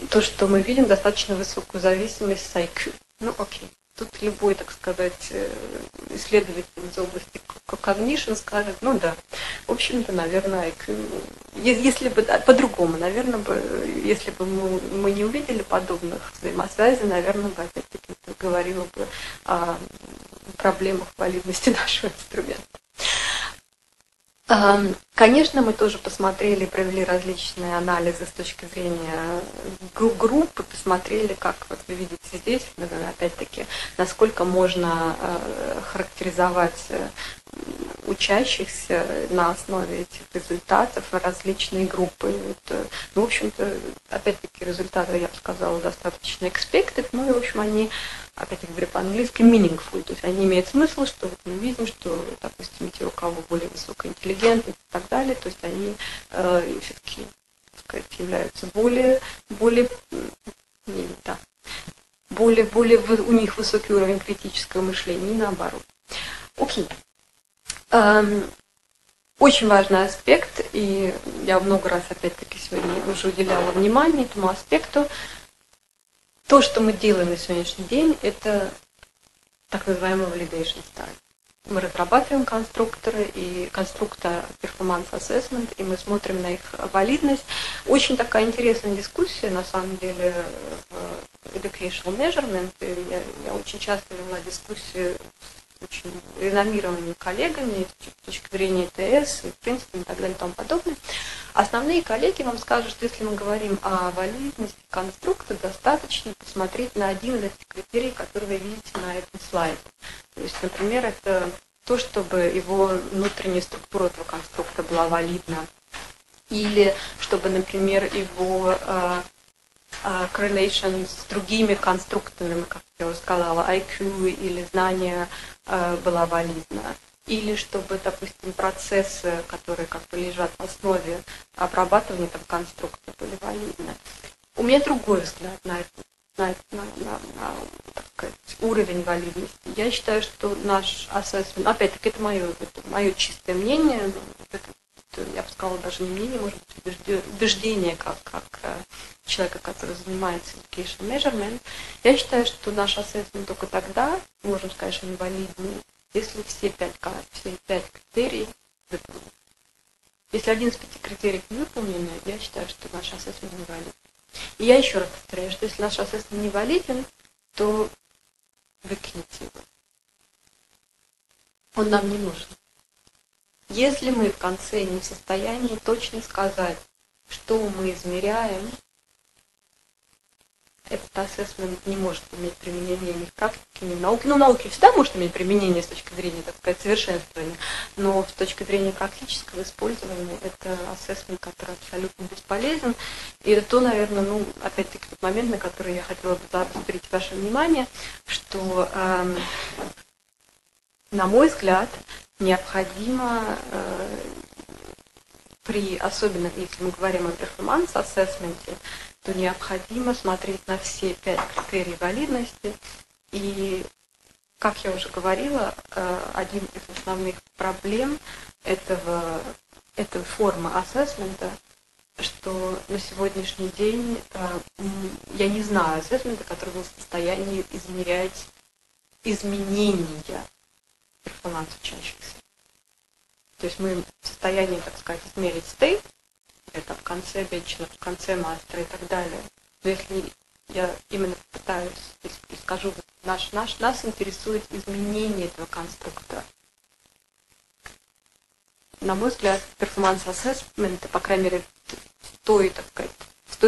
то, что мы видим, достаточно высокую зависимость с IQ. Окей. Тут любой, так сказать, исследователь из области cognition скажет, да, в общем-то, наверное, если бы да, по-другому, наверное, бы, если бы мы не увидели подобных взаимосвязей, наверное, бы опять-таки говорила бы о проблемах валидности нашего инструмента. Конечно, мы тоже посмотрели, провели различные анализы с точки зрения группы, посмотрели, как вот вы видите здесь, опять-таки, насколько можно характеризовать учащихся на основе этих результатов различные группы. В общем-то, опять-таки, результаты, я бы сказала, достаточно expected, в общем, они, опять-таки, говорю по-английски, meaningful, то есть они имеют смысл, что вот мы видим, что, допустим, те, у кого более высокая интеллигентность и так далее, то есть они все-таки, так сказать, являются более у них высокий уровень критического мышления, и наоборот. Окей. Очень важный аспект, и я много раз опять-таки сегодня уже уделяла внимание этому аспекту. То, что мы делаем на сегодняшний день, это так называемый validation study. Мы разрабатываем конструкторы и конструктор Performance Assessment, и мы смотрим на их валидность. Очень такая интересная дискуссия, на самом деле, в Educational Measurement. Я очень часто вела дискуссию с очень реномированными коллегами с точки зрения ETS, и Princeton и так далее и тому подобное. Основные коллеги вам скажут, что если мы говорим о валидности конструкта, достаточно посмотреть на один из этих критерий, которые вы видите на этом слайде. То есть, например, это то, чтобы его внутренняя структура этого конструкта была валидна. Или чтобы, например, его correlation с другими конструктами, как я уже сказала, IQ или знания была валидна. Или чтобы, допустим, процессы, которые лежат в основе обрабатывания этого конструкта, были валидны. У меня другой взгляд на это. Уровень валидности. Я считаю, что наш ассессмент, опять-таки, это мое чистое мнение, я бы сказала, даже не мнение, может быть, убеждение, как человека, который занимается education measurement. Я считаю, что наш ассессмент только тогда, можем сказать, что он валидный, если все пять критерий выполнены. Если один из 5 критериев не выполнен, я считаю, что наш ассессмент невалиден. И я еще раз повторяю, что если наш ассессмент невалиден, то выкиньте его. Он нам не нужен. Если мы в конце не в состоянии точно сказать, что мы измеряем, этот ассессмент не может иметь применения ни в практике, ни в науке. Ну, в науке всегда может иметь применение с точки зрения, так сказать, совершенствования, но с точки зрения практического использования это ассессмент, который абсолютно бесполезен. И это то, наверное, ну, опять-таки, тот момент, на который я хотела бы заострить ваше внимание, что, на мой взгляд, необходимо особенно если мы говорим о перформанс-ассессменте, то необходимо смотреть на все 5 критерий валидности. И, как я уже говорила, один из основных проблем этой формы ассессмента, что на сегодняшний день я не знаю ассессмента, который был в состоянии измерять изменения перформанса учащихся. То есть мы в состоянии, так сказать, измерить стейт, это в конце вечера, в конце мастера и так далее. Но если я именно пытаюсь и скажу, нас интересует изменение этого конструкта. На мой взгляд, перформанс-ассессменты, по крайней мере, в той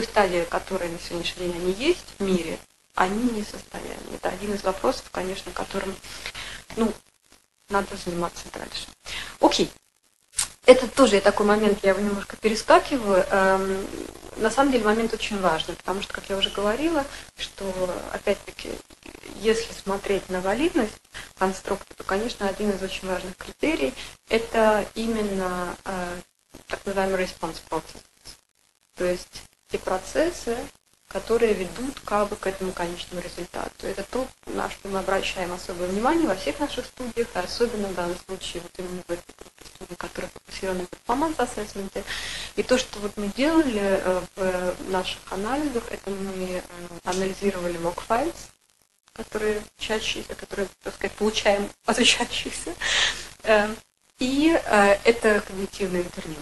стадии, которая на сегодняшний день они есть в мире, они не в состоянии. Это один из вопросов, конечно, которым, ну, надо заниматься дальше. Окей. Это тоже такой момент, я его немножко перескакиваю. На самом деле момент очень важный, потому что, как я уже говорила, что, опять-таки, если смотреть на валидность конструкта, то, конечно, один из очень важных критерий – это именно так называемый response process. То есть те процессы, которые ведут как бы к этому конечному результату. Это то, на что мы обращаем особое внимание во всех наших студиях, и особенно в данном случае вот именно в этой группе студий, которая фокусирована на перформанс-ассессменте. И то, что вот мы делали в наших анализах, это мы анализировали mock-files, которые учащиеся, которые, так сказать, получаем от учащихся, и это когнитивное интервью.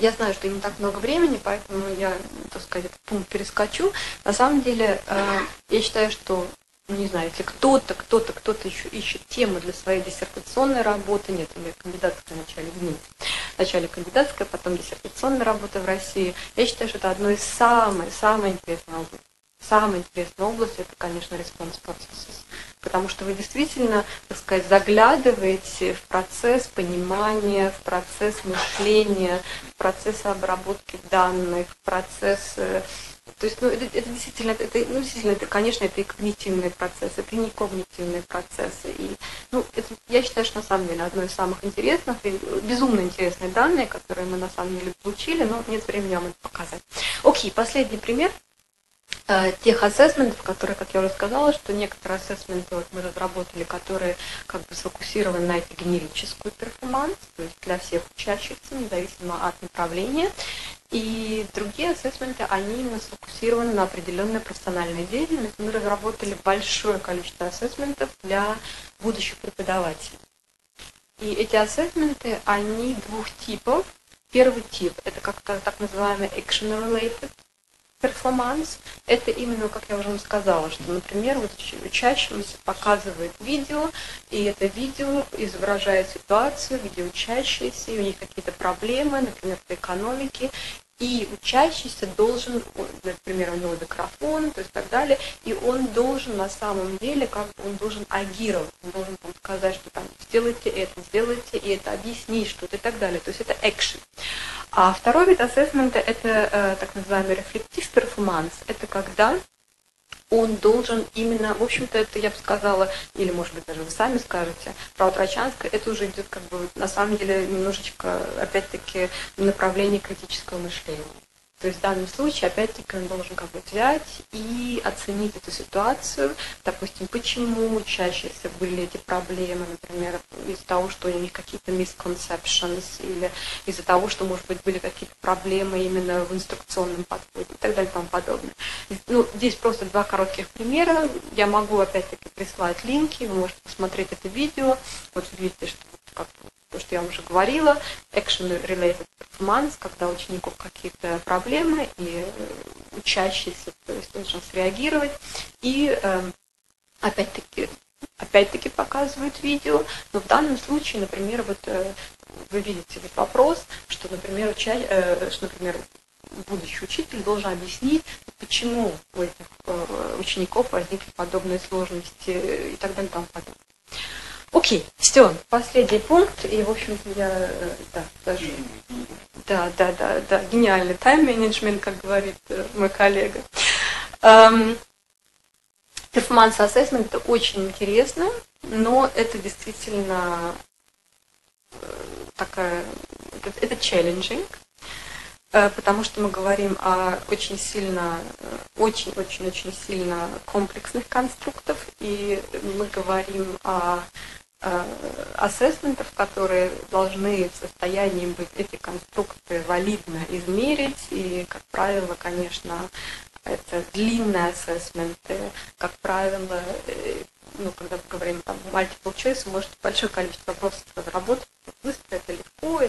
Я знаю, что не так много времени, поэтому я, так сказать, этот пункт перескочу. На самом деле, я считаю, что, не знаю, если кто-то еще ищет тему для своей диссертационной работы, нет, у меня кандидатская в начале кандидатская, потом диссертационная работа в России, я считаю, что это одно из самых интересных областей. Самая интересная область – это, конечно, response processes, потому что вы действительно, так сказать, заглядываете в процесс понимания, в процесс мышления, в процесс обработки данных, в процесс… То есть, ну, это, конечно, это и когнитивные процессы, это и некогнитивные процессы. И, ну, это, я считаю, что на самом деле одно из самых интересных, и безумно интересные данные, которые мы на самом деле получили, но нет времени вам это показать. Окей, последний пример тех ассессментов, которые, как я уже сказала, что некоторые ассессменты вот мы разработали, которые как бы сфокусированы на эту генерическую перформанс, то есть для всех учащихся, независимо от направления. И другие ассессменты, они именно сфокусированы на определенной профессиональной деятельности. Мы разработали большое количество ассессментов для будущих преподавателей. И эти ассессменты, они двух типов. Первый тип – это как-то так называемый action-related перформанс, это именно, как я уже сказала, что, например, вот учащимся показывает видео, и это видео изображает ситуацию, где учащиеся, и у них какие-то проблемы, например, по экономике, и учащийся должен, например, у него микрофон, то есть так далее, и он должен на самом деле, как бы он должен агировать, он должен там сказать, что там сделайте это, объяснить что-то и так далее, то есть это экшен. А второй вид ассессмента – это так называемый рефлектив перформанс. Это когда он должен именно, в общем-то, это я бы сказала, или, может быть, даже вы сами скажете, про Трачанское, это уже идет, как бы, на самом деле, немножечко, опять-таки, в направлении критического мышления. То есть в данном случае, опять-таки, он должен как бы взять и оценить эту ситуацию, допустим, почему чаще были эти проблемы, например, из-за того, что у них какие-то misconceptions, или из-за того, что, может быть, были какие-то проблемы именно в инструкционном подходе и так далее и тому подобное. Ну, здесь просто 2 коротких примера. Я могу, опять-таки, прислать линки, вы можете посмотреть это видео. Вот видите, что как-то то, что я уже говорила, action-related performance, когда учеников какие-то проблемы, и учащийся, то есть должен среагировать. И опять-таки показывают видео, но в данном случае, например, вот вы видите вот вопрос, что, например, будущий учитель должен объяснить, почему у этих учеников возникли подобные сложности и так далее. Окей, все, последний пункт, и, в общем-то, я, гениальный тайм-менеджмент, как говорит мой коллега. Performance assessment – это очень интересно, но это действительно такая, это challenging, потому что мы говорим о очень сильно комплексных конструктов, и мы говорим о ассессментов, которые должны в состоянии быть эти конструкты валидно измерить, и, как правило, конечно, это длинные ассессменты, как правило, ну, когда мы говорим там multiple choice, может большое количество вопросов разработать, быстро, это легко,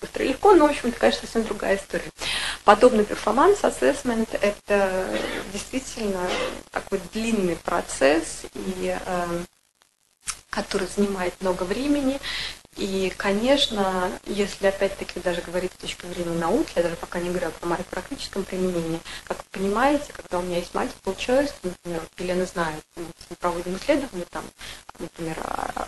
быстро и легко, но, в общем-то, конечно, совсем другая история. Подобный перформанс-ассессмент – это действительно такой длинный процесс, и, который занимает много времени. И, конечно, если опять-таки даже говорить с точки зрения науки, я даже пока не говорю о моем практическом применении, как вы понимаете, когда у меня есть multiple choice, например, Елена знает, мы проводим исследования, там, например,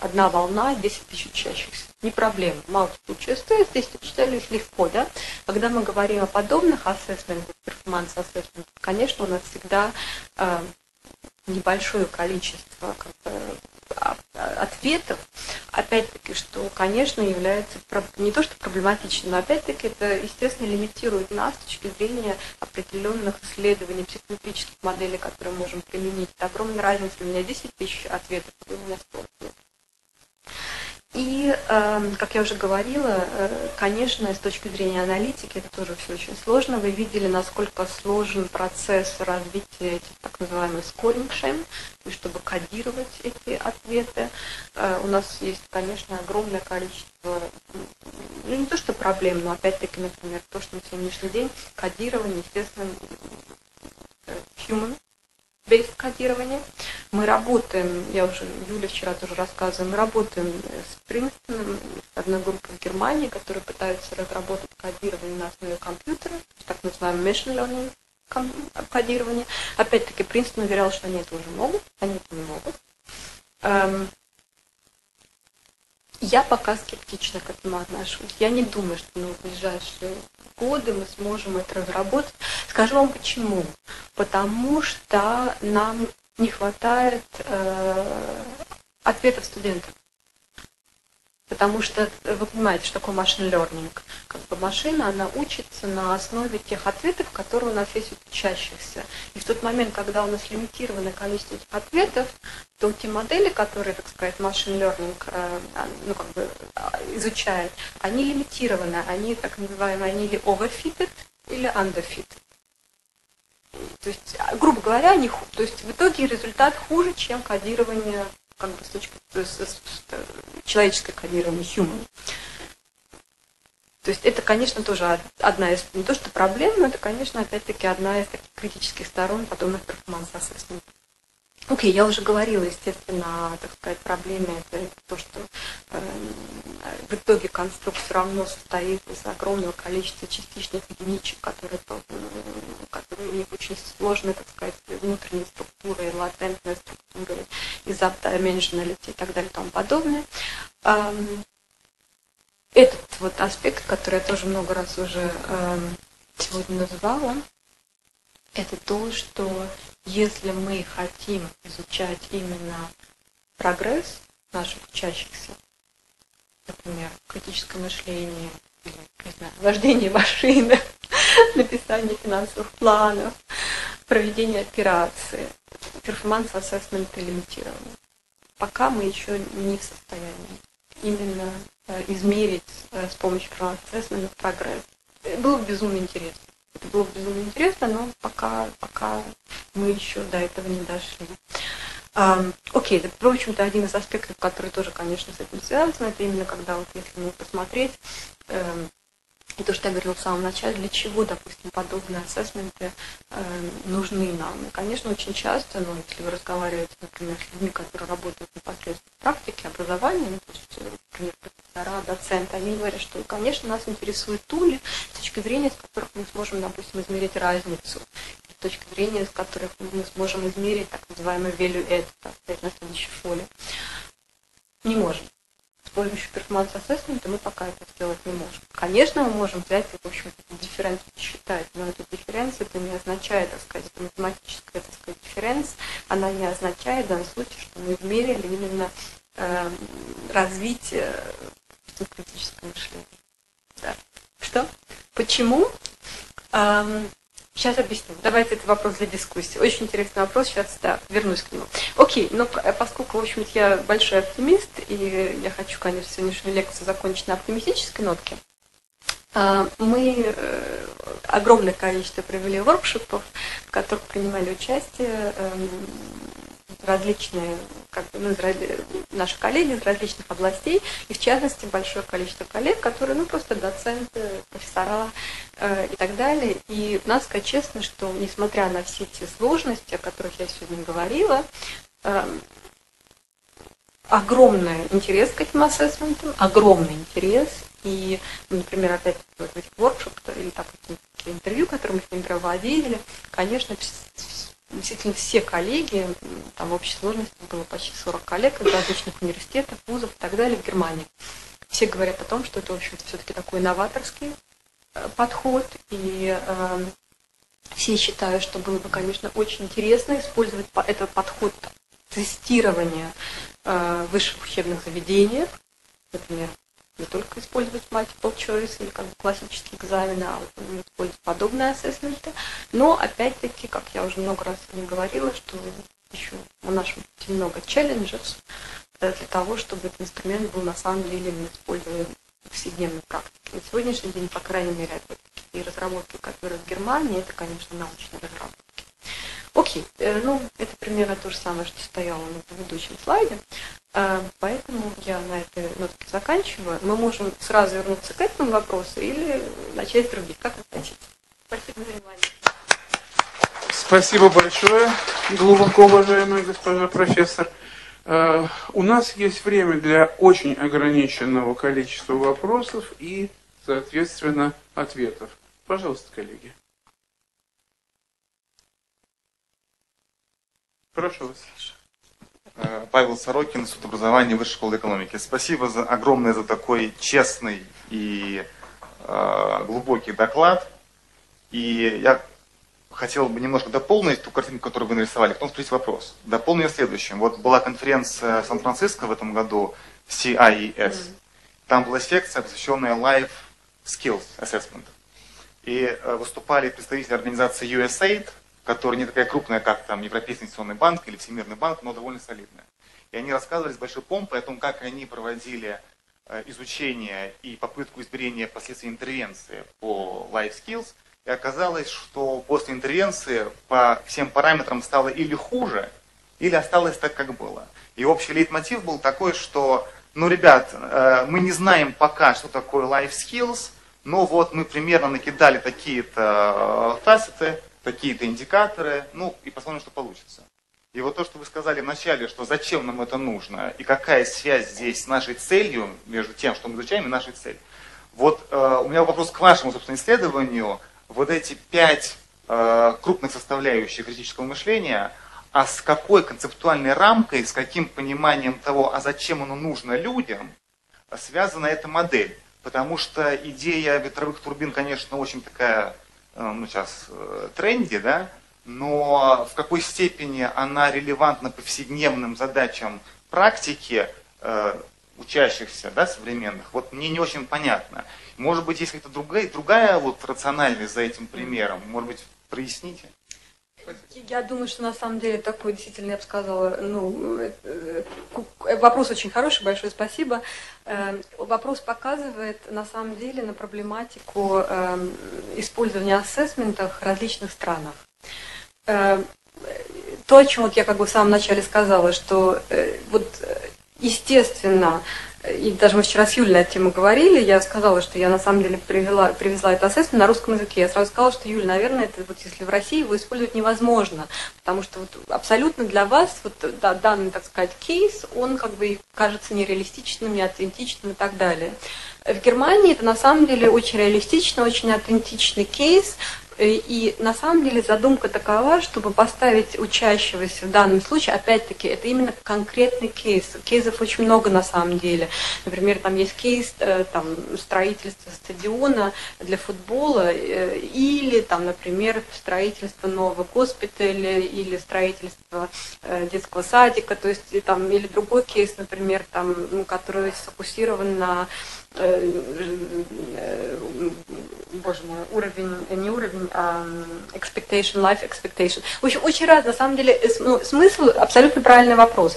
одна волна, 10 тысяч учащихся. Не проблема, multiple choice, то есть 10 тысяч учащихся легко, да? Когда мы говорим о подобных ассессментах, перформанс-ассессментах, конечно, у нас всегда небольшое количество ответов, опять-таки, что, конечно, является не то что проблематичным, но опять-таки это, естественно, лимитирует нас с точки зрения определенных исследований, психометрических моделей, которые мы можем применить. Это огромная разница, у меня 10 тысяч ответов, а у меня 100 ответов. И, как я уже говорила, конечно, с точки зрения аналитики это тоже все очень сложно. Вы видели, насколько сложен процесс развития этих так называемых скоринг-шем, чтобы кодировать эти ответы. У нас есть, конечно, огромное количество, ну не то что проблем, но опять-таки, например, то, что на сегодняшний день кодирование, естественно, human. Без кодирования. Мы работаем, я уже, Юля вчера тоже рассказывала, мы работаем с Принстоном, с одной группой в Германии, которые пытаются разработать кодирование на основе компьютера, так называемое machine learning кодирование. Опять-таки Принстон уверял, что они это уже могут, они это не могут. Я пока скептично к этому отношусь. Я не думаю, что в ближайшие годы мы сможем это разработать. Скажу вам почему. Потому что нам не хватает ответов студентов. Потому что вы понимаете, что такое машин лернинг. Как бы машина, она учится на основе тех ответов, которые у нас есть у учащихся. И в тот момент, когда у нас лимитированное количество этих ответов, то те модели, которые, так сказать, машин лернинг изучает, они лимитированы, они так называемые, они или overfitted, или underfitted. То есть, грубо говоря, они, то есть в итоге результат хуже, чем кодирование. Как бы с точки человеческое кодирование human. То есть это, конечно, тоже одна из, не то что проблем, но это, конечно, опять-таки одна из таких критических сторон подобных перформанс-ассессментов. Окей, я уже говорила, естественно, о, так сказать, проблеме, это то, что в итоге конструкт все равно состоит из огромного количества частичных единичек, которые у них очень сложные, так сказать, внутренние структуры, латентные структуры, изоб-dimensionality и так далее и тому подобное. Этот вот аспект, который я тоже много раз уже сегодня называла, это то, что если мы хотим изучать именно прогресс наших учащихся, например, критическое мышление, не знаю, вождение машины, написание финансовых планов, проведение операции, перформанс-ассессменты лимитированы. Пока мы еще не в состоянии именно измерить с помощью перформанс-ассессмента прогресс. Было безумно интересно. Это было безумно интересно, но пока мы еще до этого не дошли. Окей, это, в общем-то, один из аспектов, который тоже, конечно, с этим связан, это именно когда, вот, если мы посмотреть, и то, что я говорила в самом начале, для чего, допустим, подобные ассессменты нужны нам. И, конечно, очень часто, ну, если вы разговариваете, например, с людьми, которые работают непосредственно в практике образования, ну, то есть, например, профессора, доценты, они говорят, что, конечно, нас интересуют тули с точки зрения, с которых мы сможем, допустим, измерить разницу, с точки зрения, с которых мы сможем измерить так называемый value add, так сказать, на следующей фоле. Не можем. С помощью Performance Assessment мы пока это сделать не можем. Конечно, мы можем взять и, в общем-то, дифференс посчитать, но эта дифференс, это не означает, так сказать, это математическая, так сказать, дифференс, она не означает в данном случае, что мы измерили именно развитие критического мышления. Да. Что? Почему? Сейчас объясню. Давайте этот вопрос для дискуссии. Очень интересный вопрос. Сейчас, да, вернусь к нему. Окей, но поскольку, в общем-то, я большой оптимист, и я хочу, конечно, сегодняшнюю лекцию закончить на оптимистической нотке, мы огромное количество провели воркшопов, в которых принимали участие различные, как бы, ну, наши коллеги из различных областей, и в частности большое количество коллег, которые, ну, просто доценты, профессора и так далее. И надо сказать честно, что несмотря на все те сложности, о которых я сегодня говорила, огромный интерес к этим ассессментам, огромный интерес. И, например, опять вот в этих воркшопах или так, интервью, которые мы с ними проводили, конечно, действительно, все коллеги, там в общей сложности было почти 40 коллег из различных университетов, вузов и так далее в Германии. Все говорят о том, что это, в общем-то, все-таки такой новаторский подход, и все считают, что было бы, конечно, очень интересно использовать этот подход тестирования в высших учебных заведениях, например, не только использовать multiple choice или как бы классические экзамены, а вот использовать подобные ассессменты. Но опять-таки, как я уже много раз говорила, что еще у нас много челленджей для того, чтобы этот инструмент был на самом деле использован в повседневной практике. На сегодняшний день, по крайней мере, такие разработки, которые в Германии, это, конечно, научные разработки. Окей, ну, это примерно то же самое, что стояло на предыдущем слайде, поэтому я на этой нотке заканчиваю. Мы можем сразу вернуться к этому вопросу или начать с других, как вы хотите. Спасибо за внимание. Спасибо большое, глубоко уважаемая госпожа профессор. У нас есть время для очень ограниченного количества вопросов и, соответственно, ответов. Пожалуйста, коллеги. Прошу вас. Павел Сорокин, Институт образования Высшей школы экономики. Спасибо огромное за такой честный и глубокий доклад. И я хотел бы немножко дополнить ту картинку, которую вы нарисовали, потом спросить вопрос. Дополню следующим. Вот была конференция в Сан-Франциско в этом году, CIES. Там была секция, посвященная Life Skills Assessment. И выступали представители организации USAID, которая не такая крупная, как там Европейский инвестиционный банк или Всемирный банк, но довольно солидная. И они рассказывали с большой помпой о том, как они проводили изучение и попытку измерения последствий интервенции по Life Skills. И оказалось, что после интервенции по всем параметрам стало или хуже, или осталось так, как было. И общий лейтмотив был такой, что, ну, ребят, мы не знаем пока, что такое Life Skills, но вот мы примерно накидали такие-то тасеты, какие-то индикаторы, ну, и посмотрим, что получится. И вот то, что вы сказали вначале, что зачем нам это нужно, и какая связь здесь с нашей целью, между тем, что мы изучаем, и нашей целью. Вот у меня вопрос к вашему, собственно, исследованию. Вот эти 5 крупных составляющих критического мышления, а с какой концептуальной рамкой, с каким пониманием того, а зачем оно нужно людям, связана эта модель? Потому что идея ветровых турбин, конечно, очень такая... ну, сейчас тренде, да, но в какой степени она релевантна повседневным задачам практики учащихся, да, современных, вот мне не очень понятно. Может быть, есть какая-то другая вот рациональность за этим примером, может быть, проясните? Я думаю, что на самом деле такой, действительно, я бы сказала, ну, вопрос очень хороший, большое спасибо. Вопрос показывает, на самом деле, на проблематику использования ассессментов в различных странах. То, о чем вот я как бы в самом начале сказала, что вот естественно, и даже мы вчера с Юлей на эту тему говорили, я сказала, что я на самом деле привезла это ассессмент на русском языке. Я сразу сказала, что, Юля, наверное, это вот если в России его использовать невозможно, потому что вот абсолютно для вас вот, да, данный, так сказать, кейс, он как бы кажется нереалистичным, неаутентичным и так далее. В Германии это на самом деле очень реалистичный, очень аутентичный кейс. И на самом деле задумка такова, чтобы поставить учащегося в данном случае, опять-таки, это именно конкретный кейс. Кейсов очень много на самом деле. Например, там есть кейс там, строительства стадиона для футбола или, там, например, строительство нового госпиталя или строительство детского садика, то есть, и, там, или другой кейс, например, там, который сфокусирован на боже мой, expectation, life expectation. В общем, очень раз, на самом деле, смысл абсолютно правильный вопрос.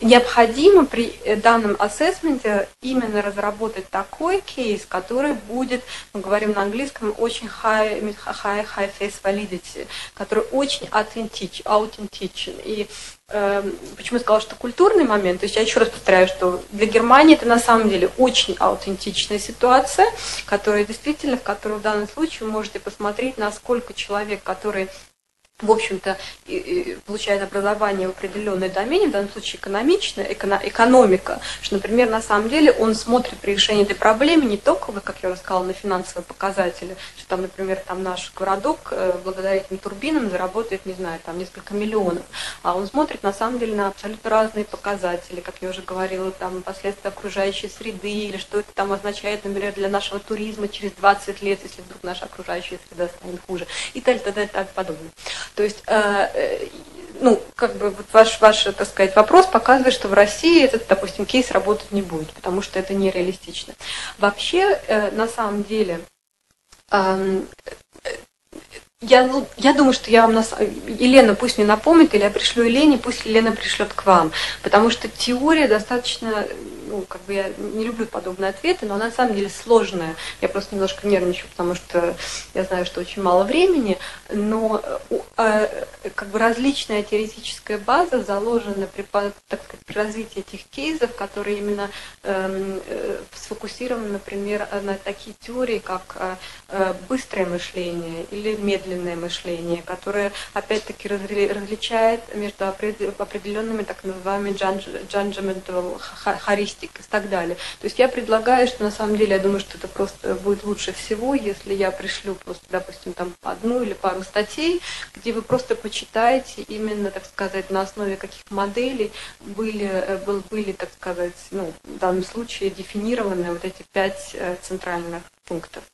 Необходимо при данном ассессменте именно разработать такой кейс, который будет, мы говорим на английском, очень high face validity, который очень аутентичен. И почему я сказала, что культурный момент, то есть я еще раз повторяю, что для Германии это на самом деле очень аутентичная ситуация, которая действительно, в которую в данном случае вы можете посмотреть, насколько человек, который в общем-то, получает образование в определенной домене, в данном случае экономичная, экономика, что, например, на самом деле он смотрит при решении этой проблемы не только, как я уже сказала, на финансовые показатели, что там, например, там наш городок благодаря этим турбинам заработает, не знаю, там несколько миллионов, а он смотрит на самом деле на абсолютно разные показатели, как я уже говорила, там последствия окружающей среды, или что это там означает, например, для нашего туризма через 20 лет, если вдруг наша окружающая среда станет хуже, и так подобное. То есть, ну, как бы вот ваш, так сказать, вопрос показывает, что в России этот, допустим, кейс работать не будет, потому что это нереалистично. Вообще, на самом деле, я думаю, что я вам... Елена пусть мне напомнит, или я пришлю Елене, пусть Елена пришлет к вам. Потому что теория достаточно... Ну, как бы я не люблю подобные ответы, но она на самом деле сложная. Я просто немножко нервничаю, потому что я знаю, что очень мало времени. Но как бы различная теоретическая база заложена при развитии этих кейсов, которые именно сфокусированы, например, на такие теории, как быстрое мышление или медленное мышление, которое опять-таки различает между определенными так называемыми judgmental heuristic и так далее. То есть я предлагаю, что на самом деле я думаю, что это просто будет лучше всего, если я пришлю просто, допустим, там одну или пару статей, где вы просто почитаете именно, так сказать, на основе каких моделей были так сказать, ну, в данном случае дефинированы вот эти 5 центральных пунктов.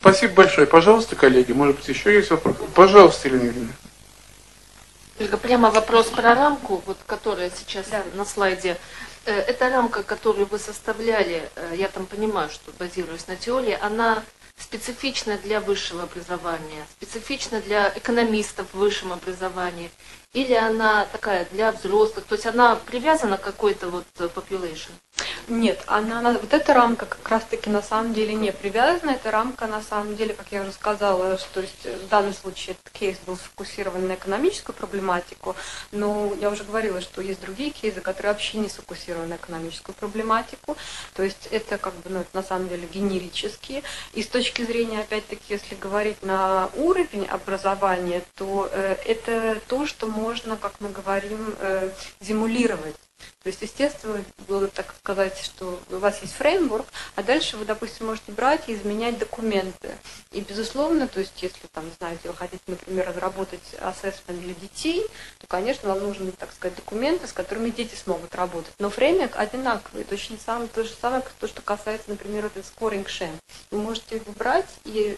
Спасибо большое. Пожалуйста, коллеги, может быть, еще есть вопрос? Пожалуйста, Елена Юрьевна. Только прямо вопрос про рамку, вот, которая сейчас да. На слайде. Эта рамка, которую вы составляли, я там понимаю, что базируюсь на теории, она специфична для высшего образования, специфична для экономистов в высшем образовании, или она такая для взрослых, то есть она привязана к какой-то вот population? Нет, она, вот эта рамка как раз-таки на самом деле не привязана. Эта рамка на самом деле, как я уже сказала, что в данном случае этот кейс был сфокусирован на экономическую проблематику, но я уже говорила, что есть другие кейсы, которые вообще не сфокусированы на экономическую проблематику. То есть это как бы, ну, это на самом деле генерические. И с точки зрения, опять-таки, если говорить на уровень образования, то это то, что можно, как мы говорим, симулировать. То есть, естественно, было так сказать, что у вас есть фреймворк, а дальше вы, допустим, можете брать и изменять документы. И, безусловно, то есть, если там, знаете, вы хотите, например, разработать ассессмент для детей, то, конечно, вам нужны, так сказать, документы, с которыми дети смогут работать. Но фреймворк одинаковый, точно то же самое, то, что касается, например, этой scoring scheme. Вы можете его брать и...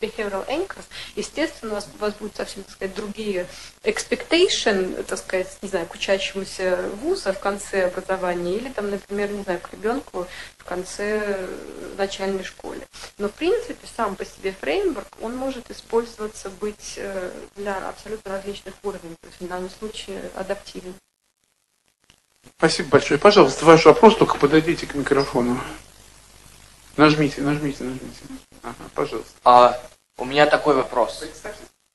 behavioral anchors, естественно, у вас будут совсем, так сказать, другие expectation, так сказать, не знаю, к учащемуся вуза в конце образования или, там, например, не знаю, к ребенку в конце начальной школе. Но, в принципе, сам по себе фреймворк, он может использоваться, быть для абсолютно различных уровней, то есть в данном случае адаптивен. Спасибо большое. Пожалуйста, ваш вопрос, только подойдите к микрофону. Нажмите. Ага, пожалуйста. У меня такой вопрос.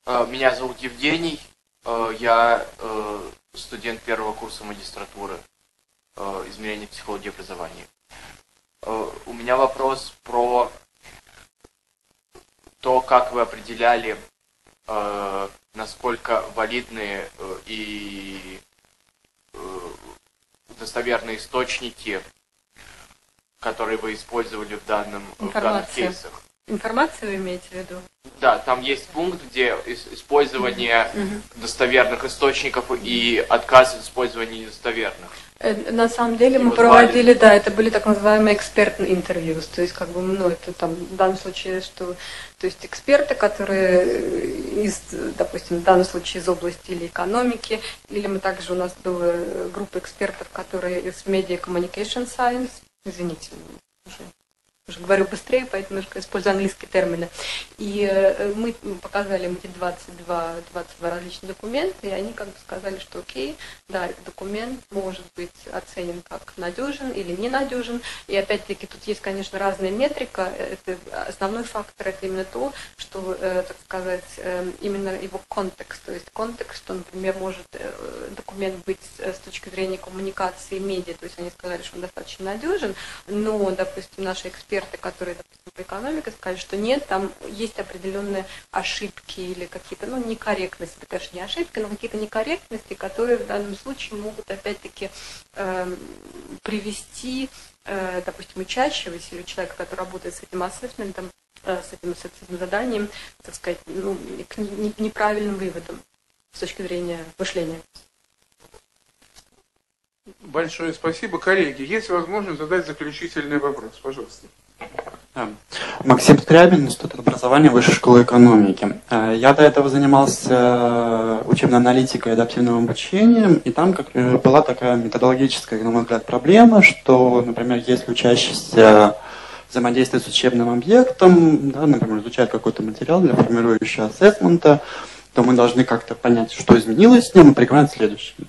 Меня зовут Евгений. Я студент первого курса магистратуры измерения психологии образования. У меня вопрос про то, как вы определяли, насколько валидные и достоверные источники, которые вы использовали в данных кейсах. Информацию вы имеете в виду? Да, там есть пункт, где использование достоверных источников и отказ от использования недостоверных. На самом деле мы проводили, да, это были так называемые экспертные интервью, то есть как бы, ну, это там в данном случае, что, то есть эксперты, которые из, допустим, в данном случае из области или экономики, или мы также, у нас была группа экспертов, которые из Media Communication Science, извините, уже говорю быстрее, поэтому немножко использую английские термины. И мы показали эти 22 различных документа, и они как бы сказали, что окей, да, этот документ может быть оценен как надежен или ненадежен. И опять-таки тут есть, конечно, разная метрика. Это основной фактор — это именно то, что, так сказать, именно его контекст. То есть контекст, что, например, может документ быть с точки зрения коммуникации медиа, то есть они сказали, что он достаточно надежен, но, допустим, наши эксперты, которые, допустим, по экономике, сказали, что нет, там есть определенные ошибки или какие-то, ну, некорректности, даже не ошибки, но какие-то некорректности, которые в данном случае могут, опять-таки, привести, допустим, учащегося или человека, который работает с этим ассессментом, с этим заданием, так сказать, ну, к неправильным выводам с точки зрения мышления. Большое спасибо. Коллеги, есть возможность задать заключительный вопрос? Пожалуйста. Да. Максим Скрябин, Институт образования Высшей школы экономики. Я до этого занимался учебной аналитикой и адаптивным обучением, и там была такая методологическая, на мой взгляд, проблема, что, например, если учащийся взаимодействует с учебным объектом, да, например, изучает какой-то материал для формирующего ассессмента, то мы должны как-то понять, что изменилось с ним, и приговорить следующее.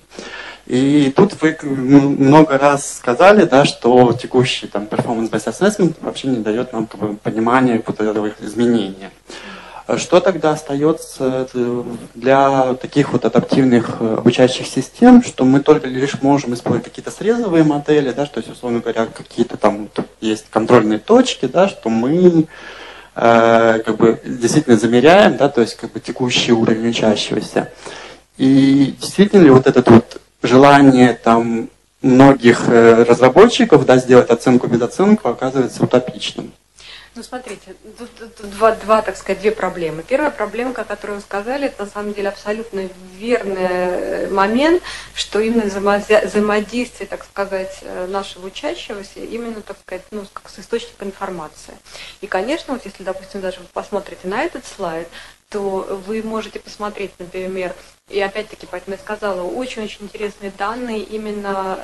И тут вы много раз сказали, да, что текущий там performance-based assessment вообще не дает нам, как бы, понимания вот этого изменения. Что тогда остается для таких вот адаптивных обучающих систем, что мы только лишь можем использовать какие-то срезовые модели, да, то есть, условно говоря, какие-то там есть контрольные точки, да, что мы как бы действительно замеряем, да, то есть как бы текущий уровень учащегося. И действительно ли вот этот вот желание там многих разработчиков, да, сделать оценку без оценки оказывается утопичным? Ну, смотрите, тут две проблемы. Первая проблема, о которой вы сказали, это на самом деле абсолютно верный момент, что именно взаимодействие, так сказать, нашего учащегося, именно, так сказать, ну, как с источником информации. И, конечно, вот если, допустим, даже вы посмотрите на этот слайд, то вы можете посмотреть, например, и опять-таки, поэтому я сказала, очень-очень интересные данные именно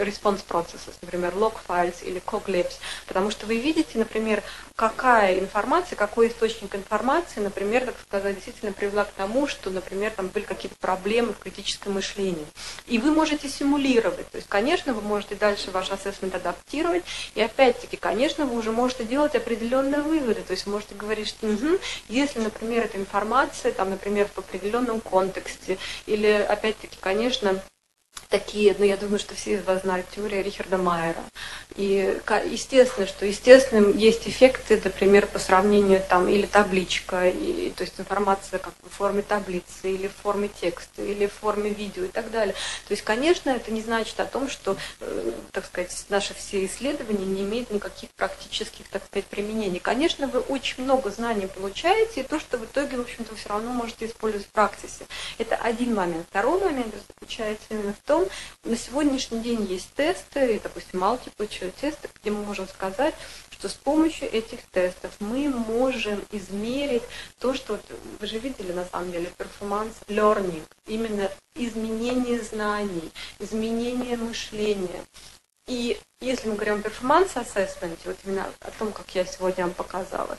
response processes, например, log files или coglabs, потому что вы видите, например, какая информация, какой источник информации, например, так сказать, действительно привела к тому, что, например, там были какие-то проблемы в критическом мышлении. И вы можете симулировать, то есть, конечно, вы можете дальше ваш ассессмент адаптировать, и опять-таки, конечно, вы уже можете делать определенные выводы, то есть вы можете говорить, что если, например, эта информация, там, например, в определенном контексте, или, опять-таки, конечно, такие, но я думаю, что все из вас знают теорию Рихарда Майера. И естественно, что есть эффекты, например, по сравнению там или табличка, и, то есть информация как в форме таблицы, или в форме текста, или в форме видео и так далее. То есть, конечно, это не значит о том, что, так сказать, наши все исследования не имеют никаких практических, так сказать, применений. Конечно, вы очень много знаний получаете, и то, что в итоге, в общем-то, все равно можете использовать в практике. Это один момент. Второй момент заключается именно в том, на сегодняшний день есть тесты, допустим, multiple тесты, где мы можем сказать, что с помощью этих тестов мы можем измерить то, что вот, вы же видели на самом деле, performance learning, именно изменение знаний, изменение мышления. И если мы говорим о performance assessment, вот именно о том, как я сегодня вам показала,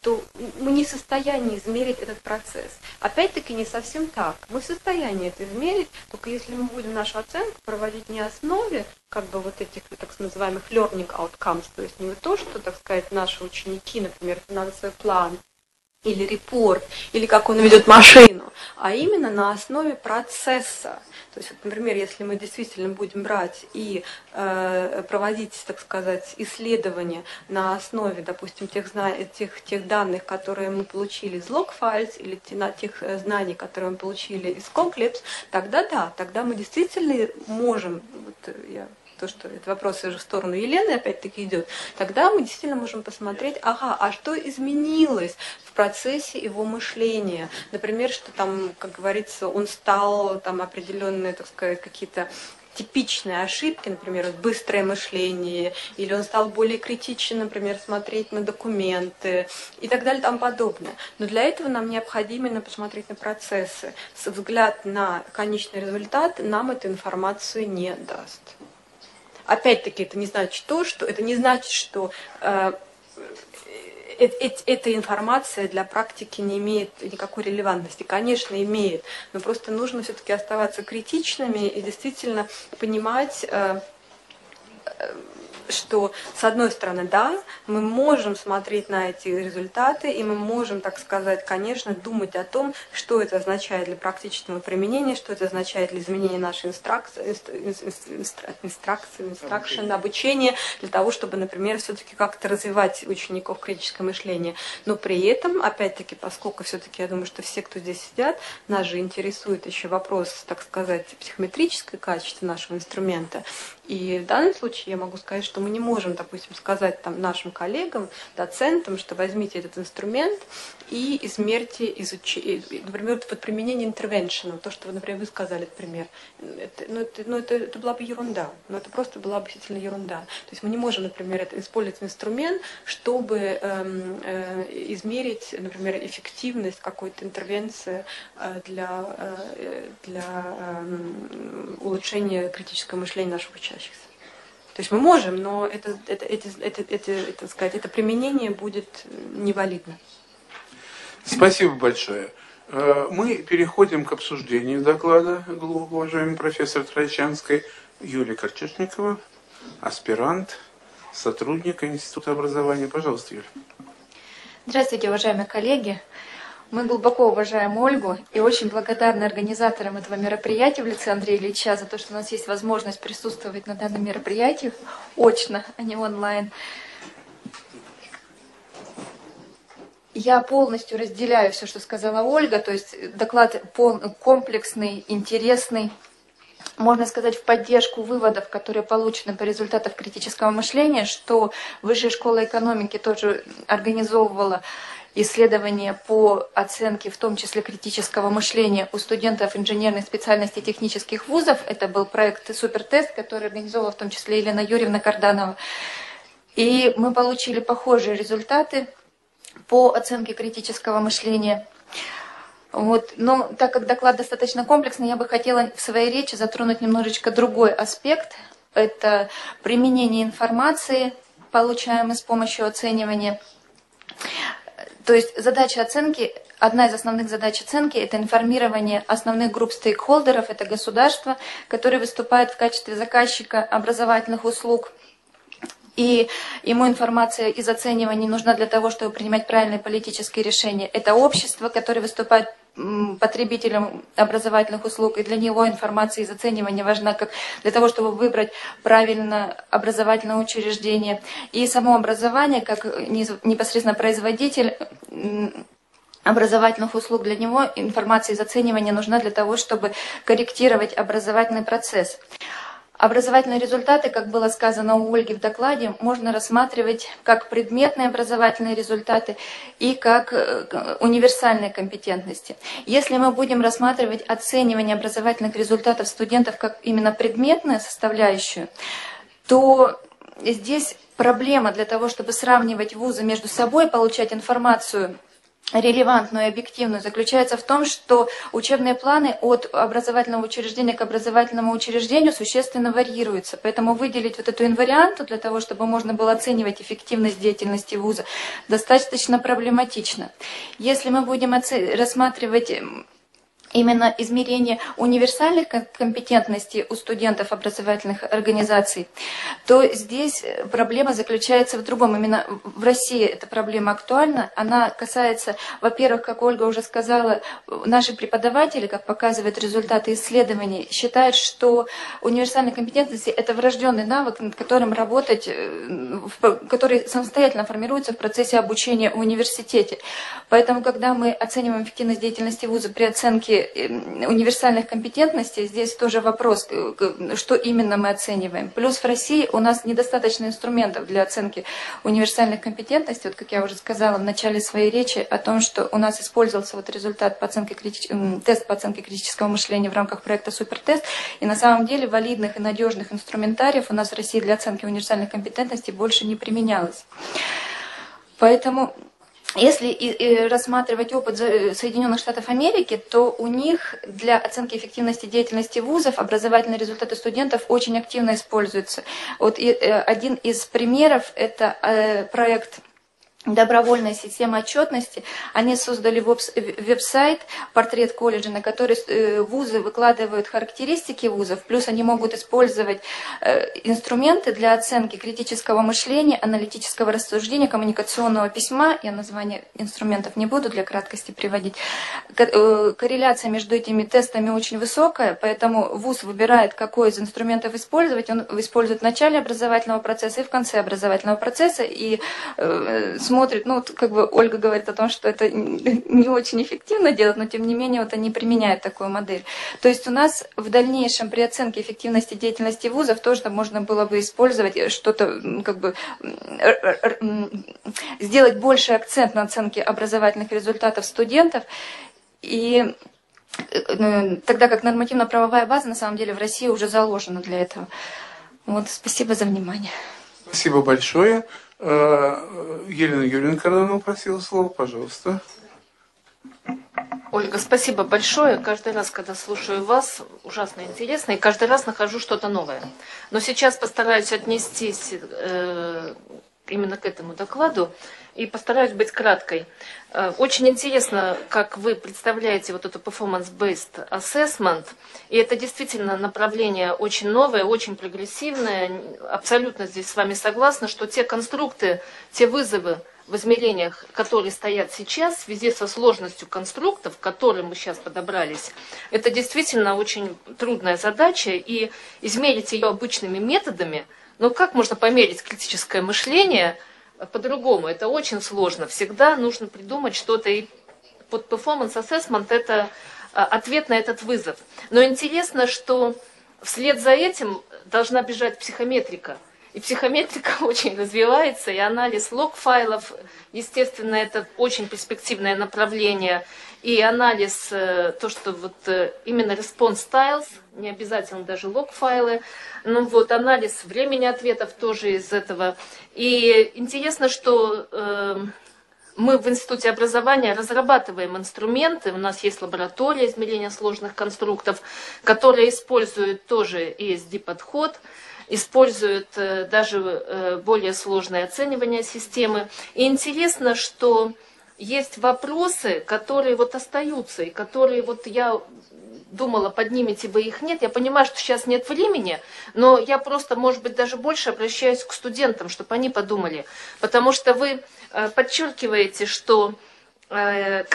то мы не в состоянии измерить этот процесс. Опять-таки, не совсем так. Мы в состоянии это измерить, только если мы будем нашу оценку проводить не на основе, как бы, вот этих так называемых learning outcomes, то есть не то, что, так сказать, наши ученики, например, финансовый план, или репорт, или как он ведет машину, а именно на основе процесса. То есть, вот, например, если мы действительно будем брать и проводить, так сказать, исследования на основе, допустим, тех данных, которые мы получили из Logfiles, или тех знаний, которые мы получили из Conclabs, тогда да, тогда мы действительно можем, вот я... то, что этот вопрос в сторону Елены опять-таки идет, тогда мы действительно можем посмотреть, ага, а что изменилось в процессе его мышления? Например, что там, как говорится, он стал там определенные, так сказать, какие-то типичные ошибки, например, быстрое мышление, или он стал более критичен, например, смотреть на документы и так далее, там подобное. Но для этого нам необходимо именно посмотреть на процессы. Взгляд на конечный результат нам эту информацию не даст. Опять-таки, это не значит то, что это не значит, что эта информация для практики не имеет никакой релевантности. Конечно, имеет, но просто нужно все-таки оставаться критичными и действительно понимать, что, с одной стороны, да, мы можем смотреть на эти результаты, и мы можем, так сказать, конечно, думать о том, что это означает для практического применения, что это означает для изменения нашей инструкции, обучения, для того, чтобы, например, все-таки как-то развивать учеников критическое мышление. Но при этом, опять-таки, поскольку все-таки, я думаю, что все, кто здесь сидят, нас же интересует еще вопрос, так сказать, психометрическое качество нашего инструмента. И в данном случае я могу сказать, что мы не можем, допустим, сказать там, нашим коллегам, доцентам, что возьмите этот инструмент и измерьте, например, вот применение интервеншена, то, что, например, вы сказали, например, это была бы ерунда, но это просто была бы действительно ерунда. То есть мы не можем, например, использовать инструмент, чтобы измерить, например, эффективность какой-то интервенции для улучшения критического мышления наших учащихся. То есть мы можем, но это применение будет невалидно. Спасибо большое. Мы переходим к обсуждению доклада, уважаемый профессор Троянская, Юлия Корчешникова, аспирант, сотрудник Института образования. Пожалуйста, Юля. Здравствуйте, уважаемые коллеги. Мы глубоко уважаем Ольгу и очень благодарны организаторам этого мероприятия в лице Андрея Ильича за то, что у нас есть возможность присутствовать на данном мероприятии очно, а не онлайн. Я полностью разделяю все, что сказала Ольга, то есть доклад комплексный, интересный, можно сказать, в поддержку выводов, которые получены по результатам критического мышления, что Высшая школа экономики тоже организовывала исследования по оценке, в том числе критического мышления, у студентов инженерных специальностей технических вузов. Это был проект «Супертест», который организовала в том числе Елена Юрьевна Карданова. И мы получили похожие результаты по оценке критического мышления. Вот. Но так как доклад достаточно комплексный, я бы хотела в своей речи затронуть немножечко другой аспект. Это применение информации, получаемой с помощью оценивания. То есть задача оценки, одна из основных задач оценки – это информирование основных групп стейкхолдеров, это государства, которые выступают в качестве заказчика образовательных услуг. И ему информация из оценивания нужна для того, чтобы принимать правильные политические решения. Это общество, которое выступает потребителем образовательных услуг, и для него информация из оценивания важна как для того, чтобы выбрать правильно образовательное учреждение. И само образование, как непосредственно производитель образовательных услуг, для него информация из оценивания нужна для того, чтобы корректировать образовательный процесс. Образовательные результаты, как было сказано у Ольги в докладе, можно рассматривать как предметные образовательные результаты и как универсальные компетентности. Если мы будем рассматривать оценивание образовательных результатов студентов как именно предметную составляющую, то здесь проблема для того, чтобы сравнивать вузы между собой, получать информацию релевантную и объективную, заключается в том, что учебные планы от образовательного учреждения к образовательному учреждению существенно варьируются. Поэтому выделить вот эту инварианту для того, чтобы можно было оценивать эффективность деятельности вуза, достаточно проблематично. Если мы будем рассматривать именно измерение универсальных компетентностей у студентов образовательных организаций, то здесь проблема заключается в другом. Именно в России эта проблема актуальна. Она касается, во-первых, как Ольга уже сказала, наши преподаватели, как показывают результаты исследований, считают, что универсальные компетентности – это врожденный навык, над которым работать, который самостоятельно формируется в процессе обучения в университете. Поэтому, когда мы оцениваем эффективность деятельности вуза при оценке универсальных компетентностей, здесь тоже вопрос, что именно мы оцениваем. Плюс в России у нас недостаточно инструментов для оценки универсальных компетентностей. Вот как я уже сказала в начале своей речи о том, что у нас использовался вот результат по оценке тест по оценке критического мышления в рамках проекта «Супертест». И на самом деле валидных и надежных инструментариев у нас в России для оценки универсальных компетентностей больше не применялось. Поэтому... Если и рассматривать опыт Соединенных Штатов Америки, то у них для оценки эффективности деятельности вузов образовательные результаты студентов очень активно используются. Вот один из примеров – это проект добровольной системы отчетности. Они создали веб-сайт «Портрет колледжа», на который вузы выкладывают характеристики вузов, плюс они могут использовать инструменты для оценки критического мышления, аналитического рассуждения, коммуникационного письма, я название инструментов не буду для краткости приводить. Корреляция между этими тестами очень высокая, поэтому вуз выбирает, какой из инструментов использовать. Он использует в начале образовательного процесса и в конце образовательного процесса, и смотрит, ну, как бы Ольга говорит о том, что это не очень эффективно делать, но тем не менее вот они применяют такую модель. То есть у нас в дальнейшем при оценке эффективности деятельности вузов тоже можно было бы использовать что-то, как бы сделать больше акцент на оценке образовательных результатов студентов. И тогда как нормативно-правовая база на самом деле в России уже заложена для этого. Вот, спасибо за внимание. Спасибо большое. Елена Юрьевна Карданова просила слово, пожалуйста. Ольга, спасибо большое. Каждый раз, когда слушаю вас, ужасно интересно, и каждый раз нахожу что-то новое. Но сейчас постараюсь отнестись именно к этому докладу и постараюсь быть краткой. Очень интересно, как вы представляете вот это performance-based assessment, и это действительно направление очень новое, очень прогрессивное, абсолютно здесь с вами согласна, что те конструкты, те вызовы в измерениях, которые стоят сейчас, в связи со сложностью конструктов, к которым мы сейчас подобрались, это действительно очень трудная задача, и измерить ее обычными методами, но как можно померить критическое мышление по-другому? Это очень сложно. Всегда нужно придумать что-то. И под performance assessment это ответ на этот вызов. Но интересно, что вслед за этим должна бежать психометрика. И психометрика очень развивается, и анализ лог-файлов, естественно, это очень перспективное направление. И анализ, то, что вот именно response styles, не обязательно даже лог-файлы, ну вот анализ времени ответов тоже из этого. И интересно, что мы в Институте образования разрабатываем инструменты, у нас есть лаборатория измерения сложных конструктов, которые используют тоже ESD-подход, используют даже более сложное оценивание системы. И интересно, что... Есть вопросы, которые вот остаются, и которые вот я думала, поднимете вы их, нет. Я понимаю, что сейчас нет времени, но я просто, может быть, даже больше обращаюсь к студентам, чтобы они подумали. Потому что вы подчеркиваете, что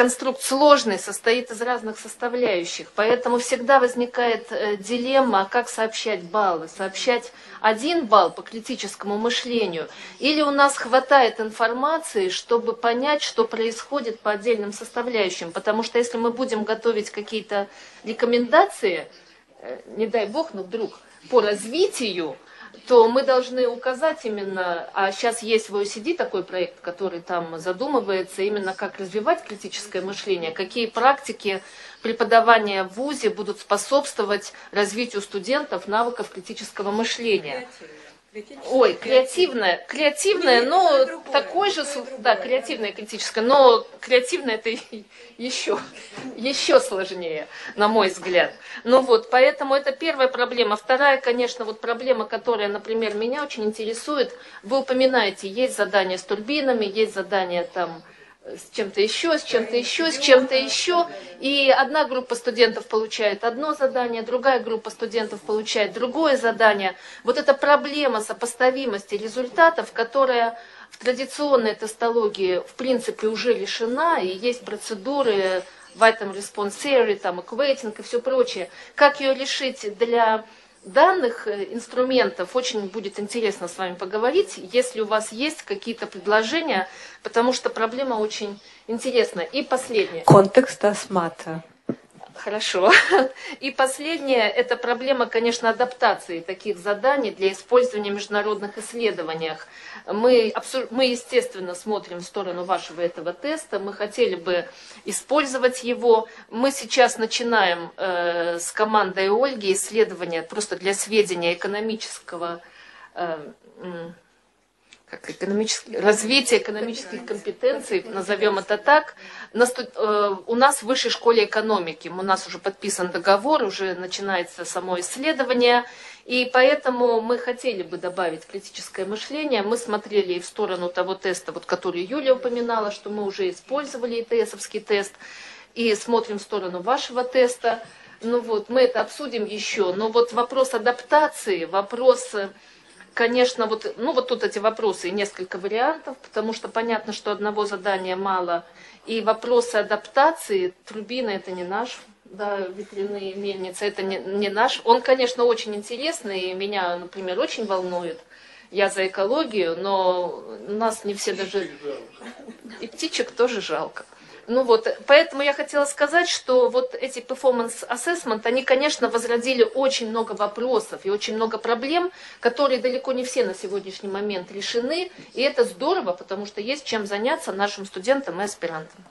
конструкт сложный, состоит из разных составляющих. поэтому всегда возникает дилемма, как сообщать баллы. Сообщать 1 балл по критическому мышлению. Или у нас хватает информации, чтобы понять, что происходит по отдельным составляющим. Потому что если мы будем готовить какие-то рекомендации, не дай бог, но вдруг, по развитию, то мы должны указать именно, а сейчас есть в OECD такой проект, который там задумывается, именно как развивать критическое мышление, какие практики преподавания в ВУЗе будут способствовать развитию студентов навыков критического мышления. Ой, креативное, но другое, такой же, да, креативное и критическое, но креативное это еще сложнее, на мой взгляд. Ну вот, поэтому это первая проблема. Вторая, конечно, вот проблема, которая, например, меня очень интересует. Вы упоминаете, есть задания с турбинами, есть задания там с чем-то еще, с чем-то еще, с чем-то еще. И одна группа студентов получает одно задание, другая группа студентов получает другое задание. Вот эта проблема сопоставимости результатов, которая в традиционной тестологии в принципе уже решена, и есть процедуры в Item Response Theory, там, Equating и все прочее. Как ее решить для данных инструментов, очень будет интересно с вами поговорить, если у вас есть какие-то предложения, потому что проблема очень интересна. И последнее. Контекст осмата. Хорошо. И последнее, это проблема, конечно, адаптации таких заданий для использования в международных исследованиях. Мы, естественно, смотрим в сторону вашего этого теста, мы хотели бы использовать его. Мы сейчас начинаем с командой Ольги исследование просто для сведения экономического... развитие экономических компетенций, назовем это так, у нас в Высшей школе экономики. У нас уже подписан договор, уже начинается само исследование, и поэтому мы хотели бы добавить критическое мышление. Мы смотрели и в сторону того теста, вот, который Юлия упоминала, что мы уже использовали ИТСовский тест, и смотрим в сторону вашего теста. Ну вот, мы это обсудим еще, но вот вопрос адаптации, вопрос... Конечно, вот, ну вот тут эти вопросы и несколько вариантов, потому что понятно, что одного задания мало. И вопросы адаптации, турбина это не наш, да, ветряные мельницы, это не наш. Он, конечно, очень интересный, и меня, например, очень волнует. Я за экологию, но нас не все даже... И птичек тоже жалко. Ну вот, поэтому я хотела сказать, что вот эти performance assessment, они, конечно, возродили очень много вопросов и очень много проблем, которые далеко не все на сегодняшний момент решены. И это здорово, потому что есть чем заняться нашим студентам и аспирантам.